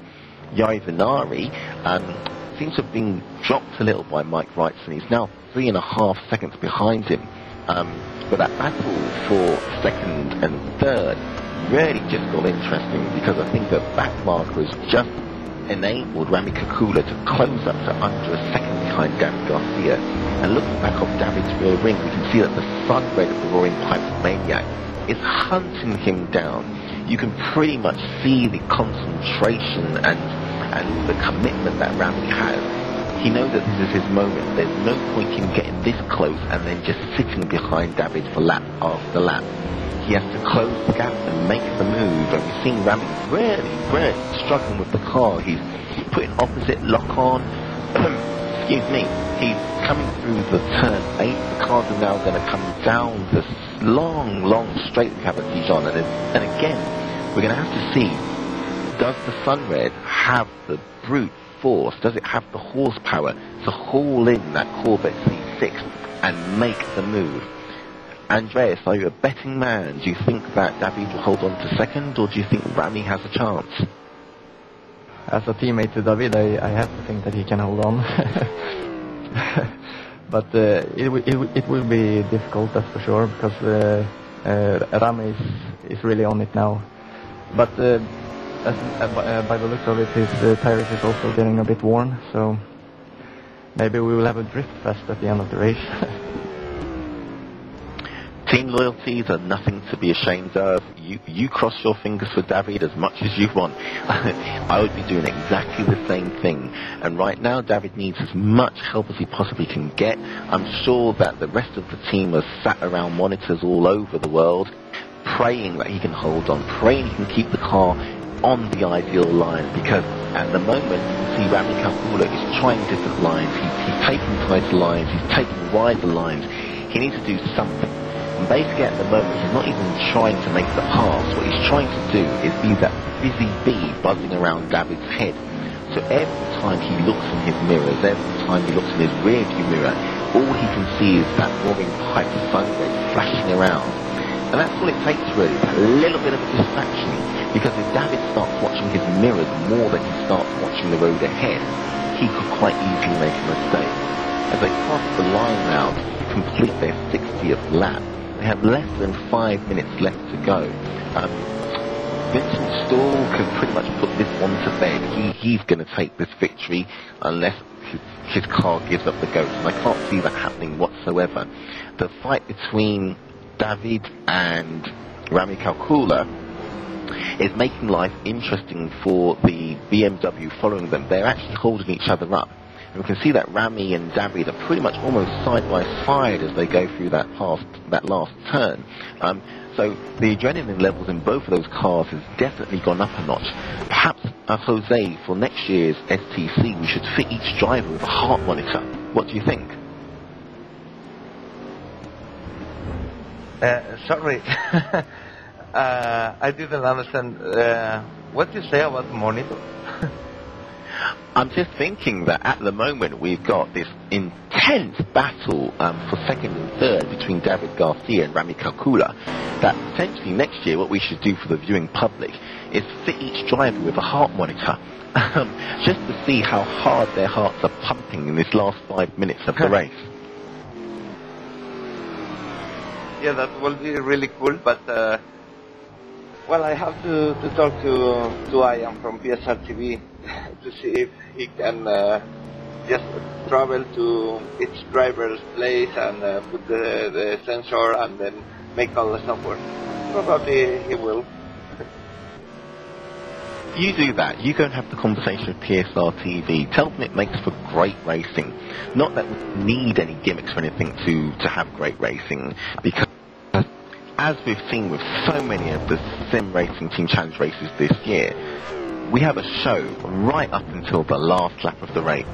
Jari Vinnari seems to have been dropped a little by Mike Wrightson. He's now 3.5 seconds behind him. But that battle for second and third really just got interesting because I think the back marker has just enabled Rami Kaukola to close up to under a second behind David Garcia. And looking back off David's rear wing, we can see that the Sunred of the Roaring Pipes Maniac is hunting him down. You can pretty much see the concentration and the commitment that Rami has. He knows that this is his moment. There's no point in getting this close and then just sitting behind David for lap after lap. He has to close the gap and make the move. And we've seen Rami really struggling with the car. He's putting opposite lock on. Excuse me. He's coming through the turn 8. The cars are now going to come down this long straight we have at Dijon. And again, we're going to have to see, does the Sunred have the brute force, does it have the horsepower to haul in that Corvette C6 and make the move? Andreas, are you a betting man? Do you think that David will hold on to second, or do you think Rami has a chance? As a teammate to David, I have to think that he can hold on. But it will be difficult, that's for sure, because Rami is really on it now. But by the looks of it, his tires is also getting a bit worn, so maybe we will have a drift fest at the end of the race. Team loyalties are nothing to be ashamed of. You cross your fingers for David as much as you want. I would be doing exactly the same thing. And right now, David needs as much help as he possibly can get. I'm sure that the rest of the team has sat around monitors all over the world, praying that he can hold on, praying he can keep the car on the ideal line, because at the moment you can see Rami Kaukola is trying different lines, he's taking tighter lines, he's taking wider lines, he needs to do something. And basically at the moment he's not even trying to make the pass, what he's trying to do is be that busy bee buzzing around David's head. So every time he looks in his mirrors, every time he looks in his rear view mirror, all he can see is that roaring pipe of Sunred flashing around. And that's all it takes really, a little bit of a distraction. Because if David starts watching his mirrors more than he starts watching the road ahead, he could quite easily make a mistake. As they cross the line now to complete their 60th lap, they have less than 5 minutes left to go. Vincent Staal can pretty much put this one to bed. He's going to take this victory unless his car gives up the ghost. And I can't see that happening whatsoever. The fight between David and Rami Kaukola is making life interesting for the BMW following them. They're actually holding each other up. And we can see that Rami and David are pretty much almost side by side as they go through that last turn. So the adrenaline levels in both of those cars has definitely gone up a notch. Perhaps, José, for next year's STC, we should fit each driver with a heart monitor. What do you think? Sorry. I didn't understand. What do you say about monitor? I'm just thinking that at the moment we've got this intense battle for second and third between David Garcia and Rami Kaukola, that potentially next year what we should do for the viewing public is fit each driver with a heart monitor, just to see how hard their hearts are pumping in this last 5 minutes of the race. Yeah, that will be really cool, but well, I have to talk to Ian from PSR TV to see if he can just travel to each driver's place and put the sensor and then make all the software. Probably he will. You do that, you go and have the conversation with TSR TV, tell them it makes for great racing. Not that we need any gimmicks or anything to have great racing, because as we've seen with so many of the Sim Racing Team Challenge races this year, we have a show right up until the last lap of the race.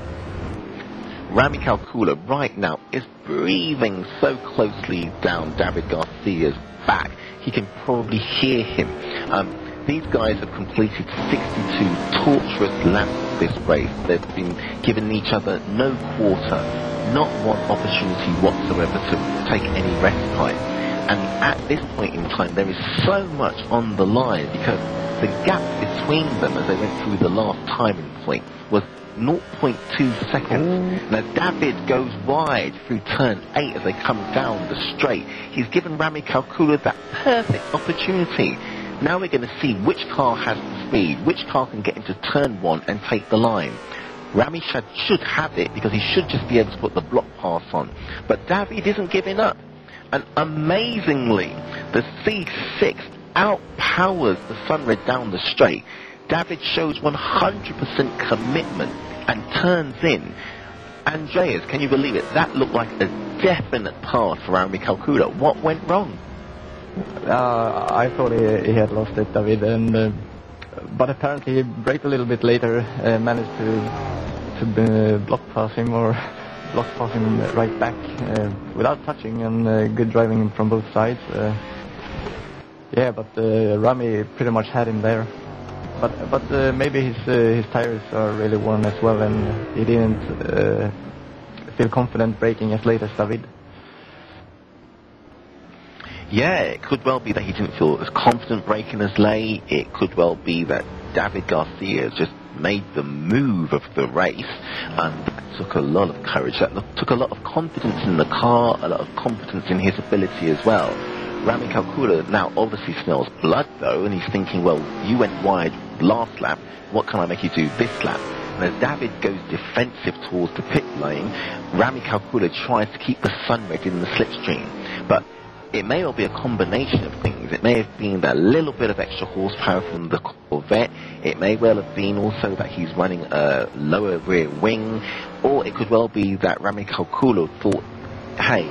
Rami Kaukola right now is breathing so closely down David Garcia's back, he can probably hear him. These guys have completed 62 torturous laps this race. They've been giving each other no quarter, not one opportunity whatsoever to take any respite. And at this point in time, there is so much on the line because the gap between them as they went through the last timing point was 0.2 seconds. Now David goes wide through turn 8 as they come down the straight. He's given Rami Kaukola that perfect opportunity. Now we're going to see which car has the speed, which car can get into turn 1 and take the line. Rami should have it because he should just be able to put the block pass on. But David isn't giving up. And amazingly, the C6 outpowers the Sunred down the straight. David shows 100% commitment and turns in. Andreas, can you believe it? That looked like a definite pass for Rami Kaukola. What went wrong? I thought he had lost it, David, and but apparently he braked a little bit later, managed to block pass him or block pass him right back without touching, and good driving from both sides. Yeah, but Rami pretty much had him there. But maybe his tires are really worn as well, and he didn't feel confident braking as late as David. Yeah, it could well be that he didn't feel as confident braking as late. It could well be that David Garcia just made the move of the race, and that took a lot of courage. That took a lot of confidence in the car, a lot of confidence in his ability as well. Rami Kaukola now obviously smells blood though, and he's thinking, well, you went wide last lap, what can I make you do this lap? And as David goes defensive towards the pit lane, Rami Kaukola tries to keep the Sunred in the slipstream, but it may well be a combination of things. It may have been that little bit of extra horsepower from the Corvette. It may well have been also that he's running a lower rear wing. Or it could well be that Rami Kaukola thought, hey,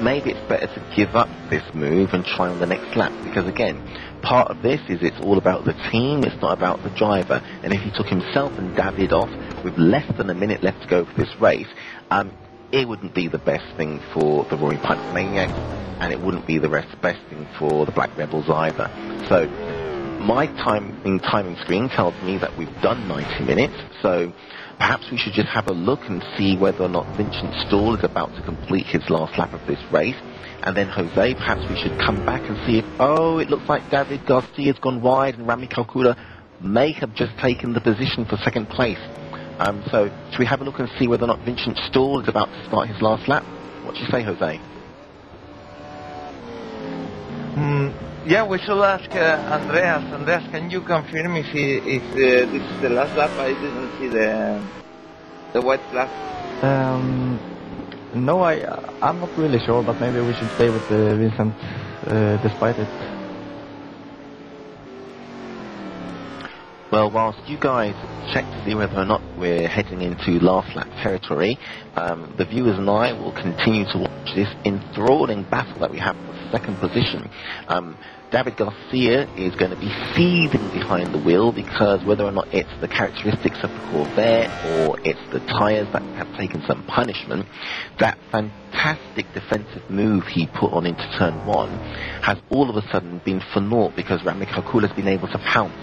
maybe it's better to give up this move and try on the next lap. Because again, part of this is it's all about the team, it's not about the driver. And if he took himself and David off with less than a minute left to go for this race, it wouldn't be the best thing for the Roaring Pipes Maniacs, and it wouldn't be the best thing for the Black Rebels either. So my timing screen tells me that we've done 90 minutes, so perhaps we should just have a look and see whether or not Vincent Staal is about to complete his last lap of this race. And then Jose, perhaps we should come back and see if, oh, it looks like David Garcia's gone wide and Rami Kaukola may have just taken the position for second place. So should we have a look and see whether or not Vincent Staal is about to start his last lap? What do you say, Jose? Yeah, we shall ask Andreas. Andreas, can you confirm if this is the last lap? I didn't see the white flag. No, I'm not really sure, but maybe we should stay with Vincent despite it. Well, whilst you guys check to see whether or not we're heading into last lap territory, the viewers and I will continue to watch this enthralling battle that we have for second position. David Garcia is going to be seething behind the wheel because whether or not it's the characteristics of the Corvette or it's the tyres that have taken some punishment, that fantastic defensive move he put on into turn 1 has all of a sudden been for naught because Rami Kaukola has been able to pounce.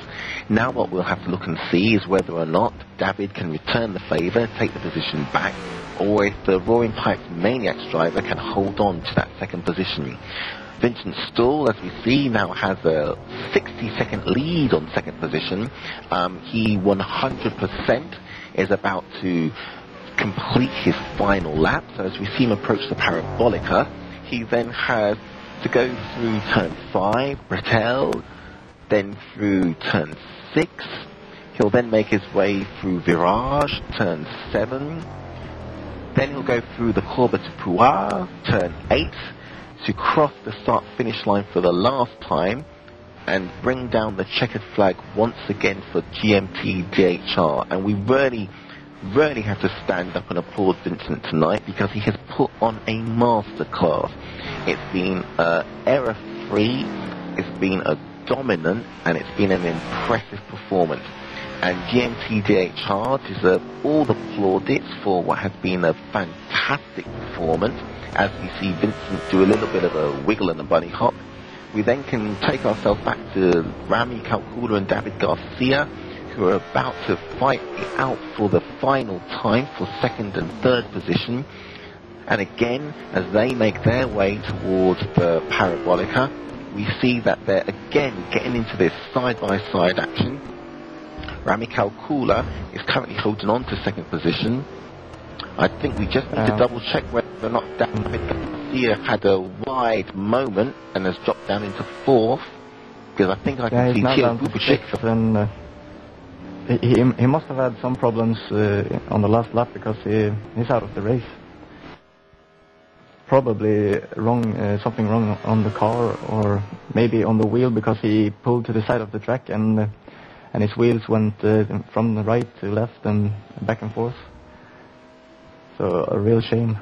Now what we'll have to look and see is whether or not David can return the favour, take the position back, or if the Roaring Pipes Maniacs driver can hold on to that second position. Vincent Staal, as we see, now has a 60-second lead on second position. He 100% is about to complete his final lap. So as we see him approach the Parabolica, he then has to go through turn 5, Bretel, then through turn 6. He'll then make his way through Virage, turn 7. Then he'll go through the Courbe de Pouvoir, turn 8. to cross the start-finish line for the last time and bring down the checkered flag once again for GMT-DHR. And we really have to stand up and applaud Vincent tonight, because he has put on a masterclass. It's been error-free, it's been a dominant, and it's been an impressive performance. And GMT-DHR deserve all the plaudits for what has been a fantastic performance. As we see Vincent do a little bit of a wiggle and a bunny hop, we then can take ourselves back to Rami Kaukola and David Garcia, who are about to fight it out for the final time for second and third position. And again, as they make their way towards the Parabolica, we see that they're again getting into this side-by-side action. Rami Kaukola is currently holding on to second position. I think we just need to double check whether or not David Garcia had a wide moment and has dropped down into fourth, because I think I can see Teo Bubicic. He must have had some problems on the last lap, because he's out of the race. Probably wrong, something wrong on the car, or maybe on the wheel, because he pulled to the side of the track and his wheels went from the right to left and back and forth. So a real shame.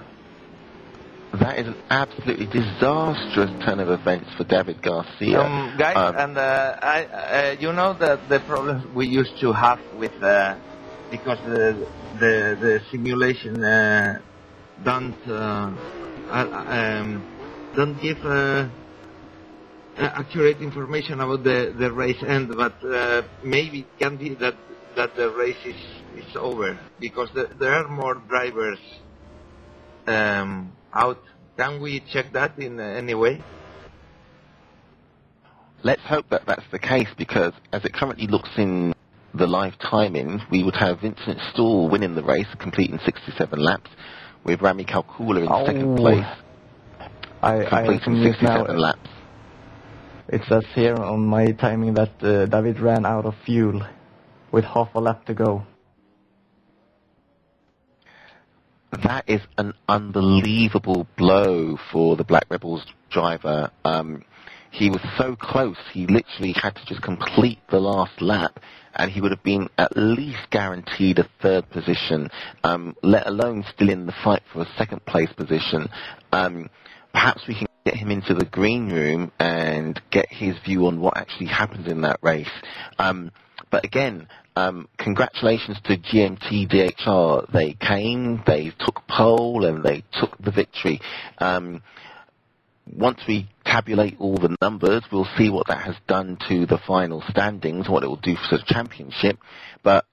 That is an absolutely disastrous turn of events for David Garcia. Guys, you know that the problems we used to have with because the simulation don't give accurate information about the race end, but maybe it can be that the race is over, because there are more drivers out. Can we check that in any way? Let's hope that that's the case, because as it currently looks in the live timing, we would have Vincent Staal winning the race, completing 67 laps, with Rami Kaukola in second place, completing 67 laps. It says here on my timing that David ran out of fuel with half a lap to go. That is an unbelievable blow for the Black Rebels driver. He was so close, he literally had to just complete the last lap, and he would have been at least guaranteed a third position, let alone still in the fight for a second place position. Perhaps we can get him into the green room and get his view on what actually happens in that race. But again, congratulations to GMT-DHR. They came, they took pole, and they took the victory. Once we tabulate all the numbers, we'll see what that has done to the final standings, what it will do for the championship. But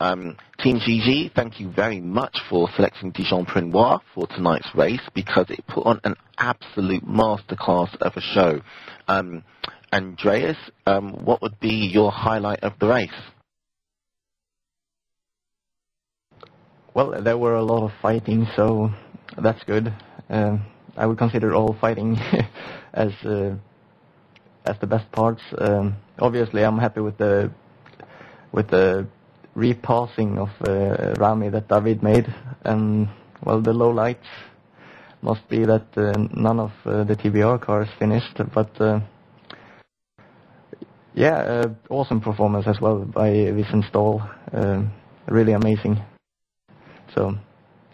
Team GG, thank you very much for selecting Dijon-Prenois for tonight's race, because it put on an absolute masterclass of a show. Andreas, what would be your highlight of the race? Well, there were a lot of fighting, so that's good. I would consider all fighting as the best parts. Obviously, I'm happy with the repassing of Rami that David made, and well, the low lights must be that none of the TBR cars finished, but. Yeah, awesome performance as well by Vincent Staal, really amazing. So,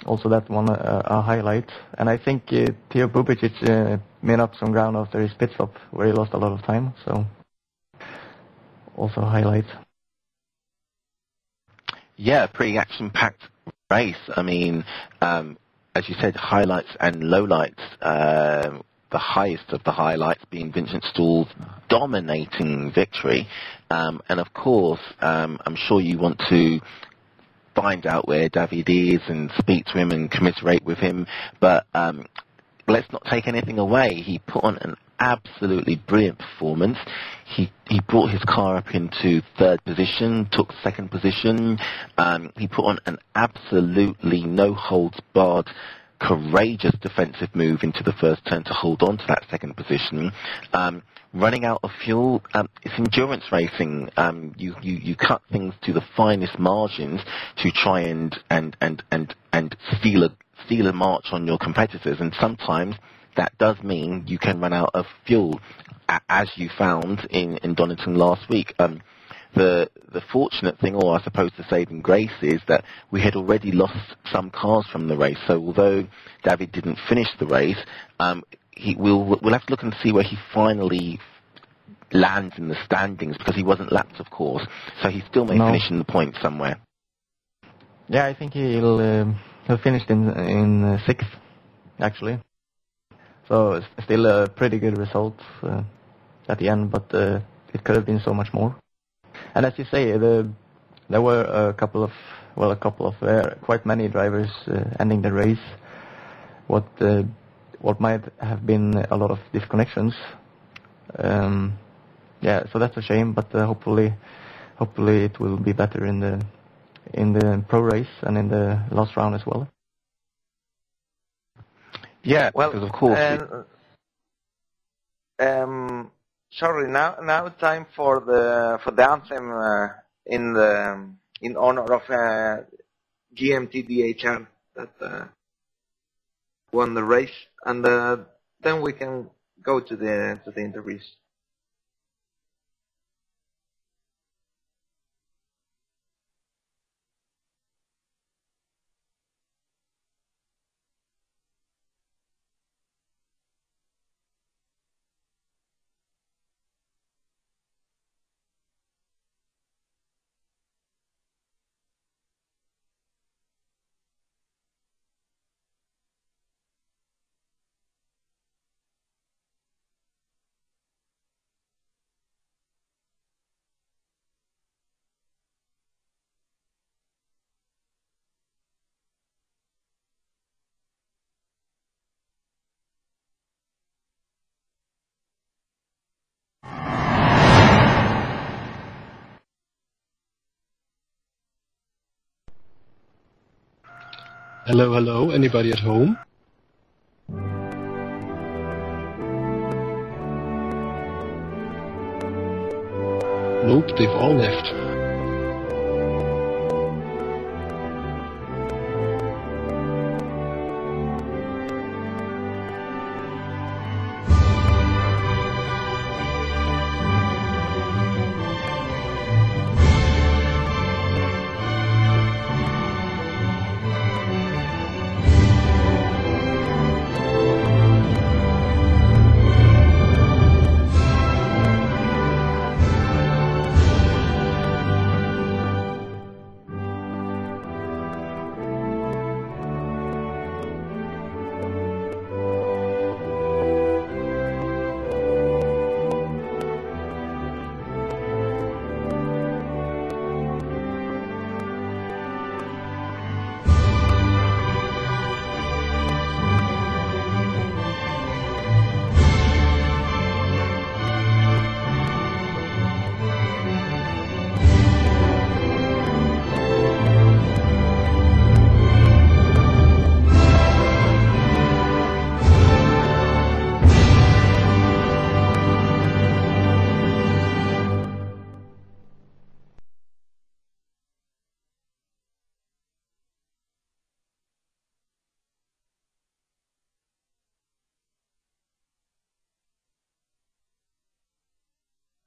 also that one a highlight. And I think Teo Bubicic made up some ground after his pit stop, where he lost a lot of time, so also a highlight. Yeah, pretty action-packed race. I mean, as you said, highlights and lowlights. The highest of the highlights being Vincent Staal's dominating victory. And of course, I'm sure you want to find out where David is and speak to him and commiserate with him. But let's not take anything away. He put on an absolutely brilliant performance. He brought his car up into third position, took second position. He put on an absolutely no-holds-barred, courageous defensive move into the first turn to hold on to that second position. Running out of fuel, it's endurance racing. You cut things to the finest margins to try and steal a steal a march on your competitors, and sometimes that does mean you can run out of fuel, as you found in Donington last week. The fortunate thing, or I suppose the saving grace, is that we had already lost some cars from the race. So although David didn't finish the race, we'll have to look and see where he finally lands in the standings, because he wasn't lapped, of course. So he still may finish in the points somewhere. Yeah, I think he'll finish in sixth, actually. So it's still a pretty good result at the end, but it could have been so much more. And as you say, there were quite many drivers ending the race. What might have been a lot of disconnections. So that's a shame. But hopefully it will be better in the pro race and in the last round as well. Yeah, well, because of course. Sorry, now it's time for the anthem in honor of GMT-DHR that won the race, and then we can go to the interviews. Hello, hello, anybody at home? Nope, they've all left.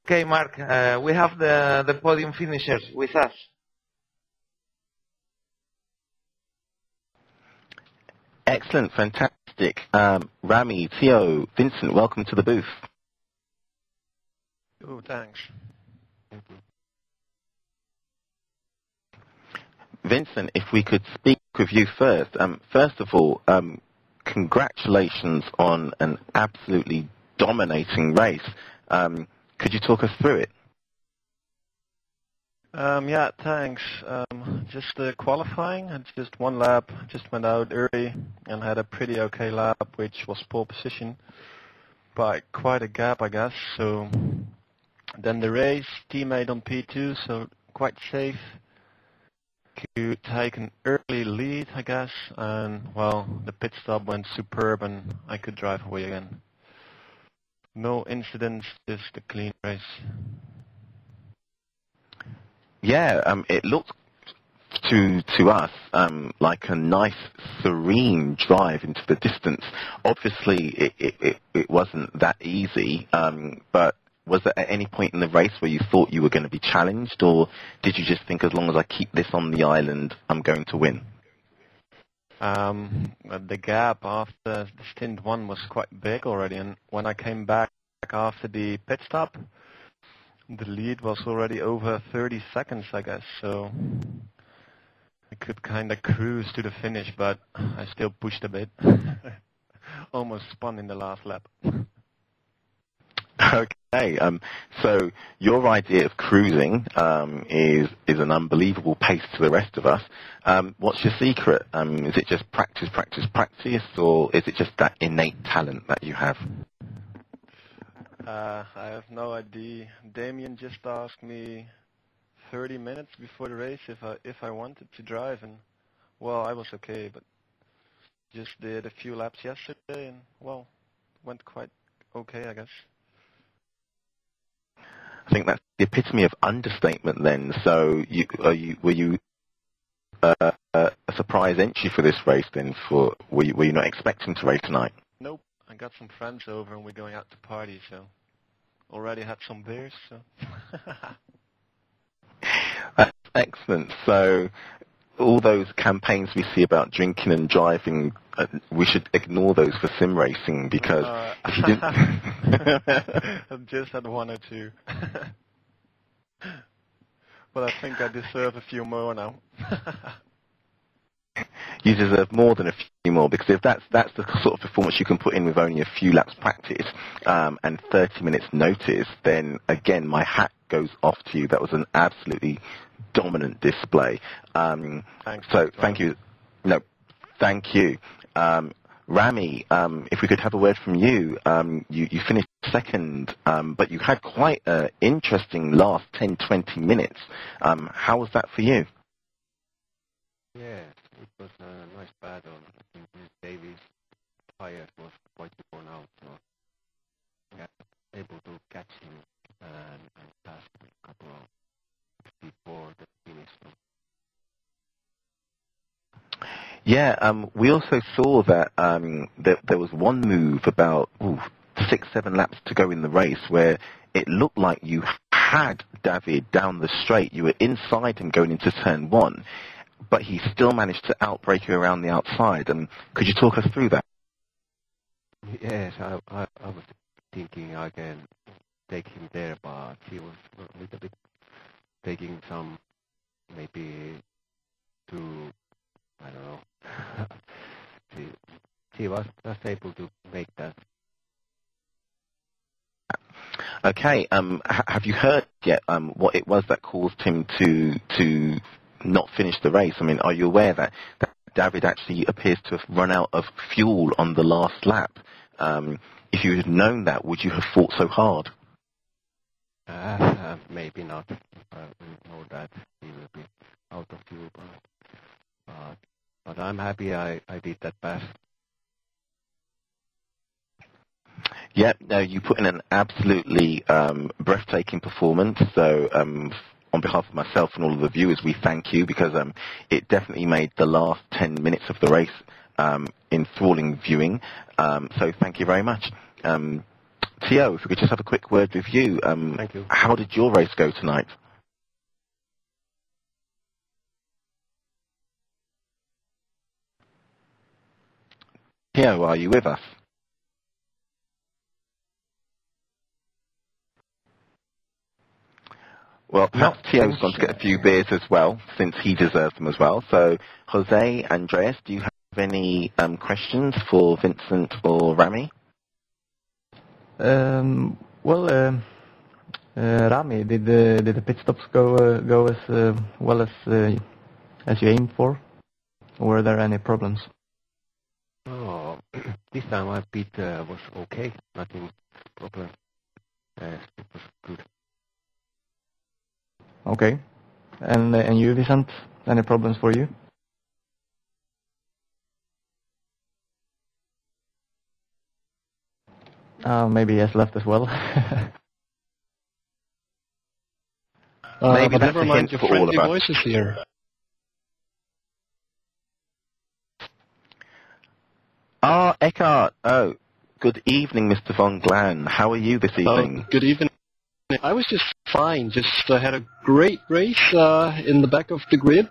Okay, Mark, we have the podium finishers with us. Excellent, fantastic. Rami, Teo, Vincent, welcome to the booth. Oh, thanks. Vincent, if we could speak with you first. First of all, congratulations on an absolutely dominating race. Could you talk us through it? Yeah, thanks. Just qualifying, just one lap, just went out early and had a pretty okay lap, which was pole position by quite a gap, I guess. So then the race, teammate on P2, so quite safe. Could take an early lead, I guess, and, well, the pit stop went superb and I could drive away again. No incidents, just a clean race. Yeah, it looked to us like a nice, serene drive into the distance. Obviously, it wasn't that easy, but was there at any point in the race where you thought you were going to be challenged, or did you just think, as long as I keep this on the island, I'm going to win? The gap after stint one was quite big already, and when I came back after the pit stop, the lead was already over 30 seconds, I guess, so I could kind of cruise to the finish, but I still pushed a bit. Almost spun in the last lap. Okay, so your idea of cruising is an unbelievable pace to the rest of us. What's your secret? Is it just practice, practice, practice, or is it just that innate talent that you have? I have no idea. Damien just asked me 30 minutes before the race if I wanted to drive, and well, I was okay, but just did a few laps yesterday, and well, went quite okay, I guess. I think that's the epitome of understatement then. So were you a surprise entry for this race then? Were you not expecting to race tonight? Nope. I got some friends over and we're going out to party, so already had some beers, so that's excellent. So all those campaigns we see about drinking and driving, we should ignore those for sim racing, because if you didn't I've just had one or two. But I think I deserve a few more now. You deserve more than a few more, because if that's the sort of performance you can put in with only a few laps practice and 30 minutes notice, then again, my hat goes off to you. That was an absolutely dominant display. So thank you. No, thank you. Rami, if we could have a word from you. You finished second, but you had quite an interesting last 10, 20 minutes. How was that for you? Yeah, it was a nice battle. I think Miss Davis' tire was quite worn out, so I was able to catch him and pass him a couple of feet before the finish. Yeah, we also saw that there was one move about 6, 7 laps to go in the race where it looked like you had David down the straight. You were inside him going into turn one, but he still managed to outbreak you around the outside. And could you talk us through that? Yes, I was thinking I can take him there, but he was a little bit taking some, maybe too, I don't know. He was just able to make that. Okay, have you heard yet what it was that caused him to not finish the race? I mean, are you aware that David actually appears to have run out of fuel on the last lap? If you had known that, would you have fought so hard? Maybe not. We know that he will be out of fuel, but I'm happy I did that pass. Yeah, no, you put in an absolutely breathtaking performance, so on behalf of myself and all of the viewers, we thank you, because it definitely made the last 10 minutes of the race enthralling viewing. So thank you very much. Teo, if we could just have a quick word with you. Thank you. How did your race go tonight? Teo, are you with us? Well, perhaps Teo's gone to get a few beers as well, since he deserves them as well. So, Jose, Andreas, do you have any questions for Vincent or Rami? Rami, did the pit stops go as well as you aimed for? Or were there any problems? Oh, this time my pit was okay, nothing problem. It was good. Okay, and you, Vincent, any problems for you? Maybe he has left as well. Maybe never mind, your friendly voices here. Ah, Eckhart. Oh, good evening, Mr. Von Glan. How are you this evening? Good evening. I was just fine. Just had a great race in the back of the grid.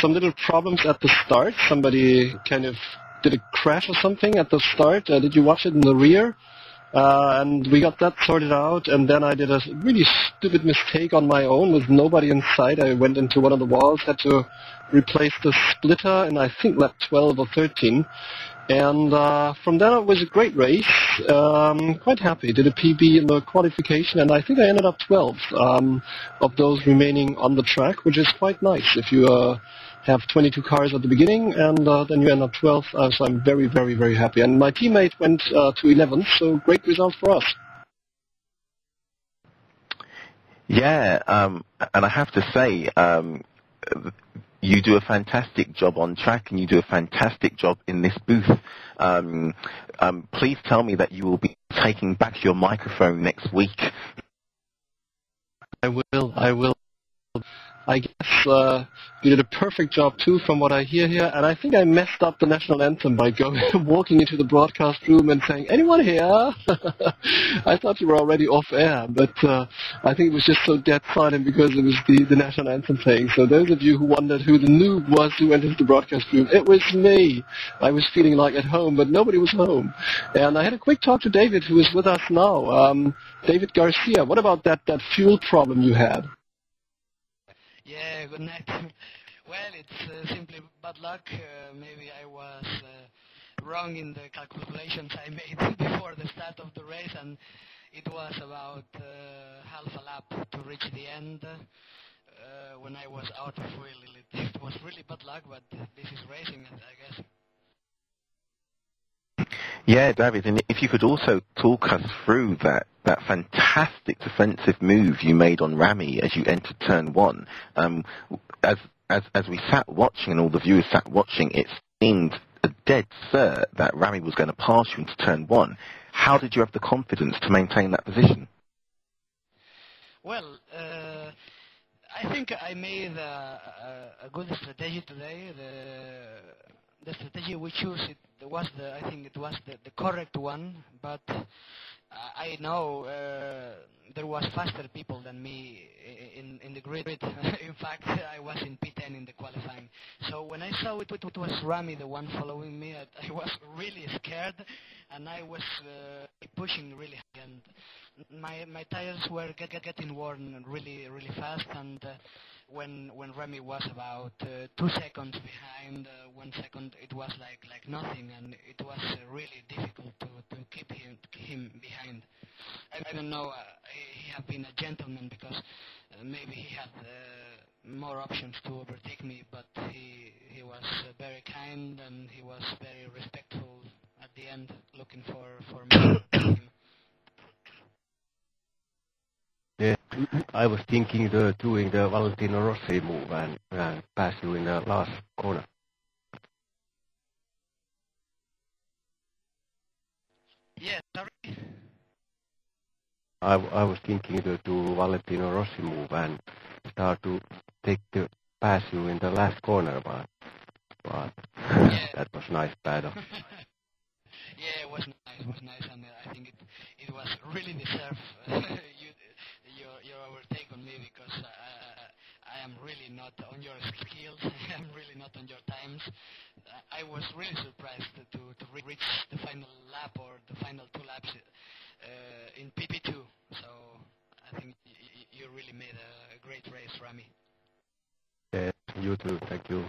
Some little problems at the start. Somebody kind of did a crash or something at the start. Did you watch it in the rear? And we got that sorted out, and then I did a really stupid mistake on my own with nobody inside. I went into one of the walls, had to replace the splitter, and I think lap 12 or 13. And from then on, it was a great race. Quite happy. Did a PB in the qualification, and I think I ended up 12th of those remaining on the track, which is quite nice if you have 22 cars at the beginning, and then you end up 12th, so I'm very, very, very happy. And my teammate went to 11th, so great result for us. Yeah, and I have to say, you do a fantastic job on track, and you do a fantastic job in this booth. Please tell me that you will be taking back your microphone next week. I will, I will. I guess you did a perfect job, too, from what I hear here. And I think I messed up the national anthem by walking into the broadcast room and saying, anyone here? I thought you were already off air, but I think it was just so dead silent because it was the national anthem playing. So those of you who wondered who the noob was who entered the broadcast room, it was me. I was feeling like at home, but nobody was home. And I had a quick talk to David, who is with us now. David Garcia, what about that fuel problem you had? Yeah, good night. Well, it's simply bad luck. Maybe I was wrong in the calculations I made before the start of the race, and it was about half a lap to reach the end when I was out of fuel. It was really bad luck, but this is racing, I guess. Yeah, David, and if you could also talk us through that fantastic defensive move you made on Rami as you entered turn one. As we sat watching, and all the viewers sat watching, it seemed a dead cert that Rami was going to pass you into turn one. How did you have the confidence to maintain that position? Well, I think I made a good strategy today. The strategy we chose, I think it was the correct one, but I know there was faster people than me in the grid. In fact, I was in P10 in the qualifying. So when I saw it was Rami, the one following me, I was really scared, and I was pushing really hard. And my tires were getting worn really, really fast, and when Rami was about 2 seconds behind, 1 second, it was like nothing, and it was really difficult to keep him behind. I don't know, he had been a gentleman, because maybe he had more options to overtake me, but he was very kind, and he was very respectful at the end, looking for me. Yeah, I was thinking of doing the Valentino Rossi move and pass you in the last corner. Yeah, sorry? I was thinking to do Valentino Rossi move and start to take the pass you in the last corner, but yeah. That was nice paddle. Yeah, it was nice, and I think it was really deserved. Your overtake on me, because I am really not on your skills, I am really not on your times. I was really surprised to reach the final lap or the final 2 laps in PP2, so I think you really made a great race, Rami. Yeah, you too, thank you.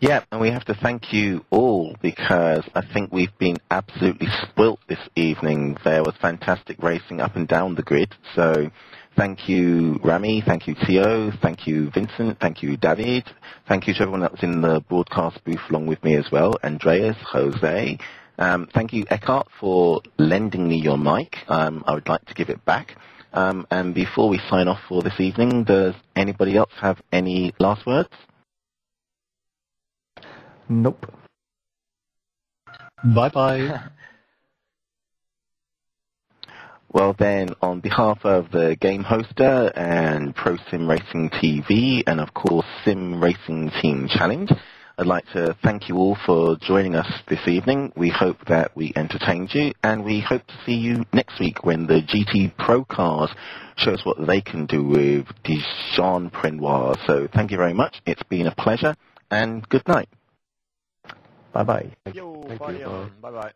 Yeah, and we have to thank you all, because I think we've been absolutely spoilt this evening. There was fantastic racing up and down the grid. So thank you, Rami. Thank you, Teo. Thank you, Vincent. Thank you, David. Thank you to everyone that was in the broadcast booth along with me as well. Andreas, Jose. Thank you, Eckhart, for lending me your mic. I would like to give it back. And before we sign off for this evening, does anybody else have any last words? Nope. Bye-bye. Well then, on behalf of the game hoster and Pro Sim Racing TV, and of course Sim Racing Team Challenge, I'd like to thank you all for joining us this evening. We hope that we entertained you, and we hope to see you next week when the GT Pro Cars show us what they can do with Dijon-Prenois. So thank you very much. It's been a pleasure, and good night. Bye-bye. Bye-bye.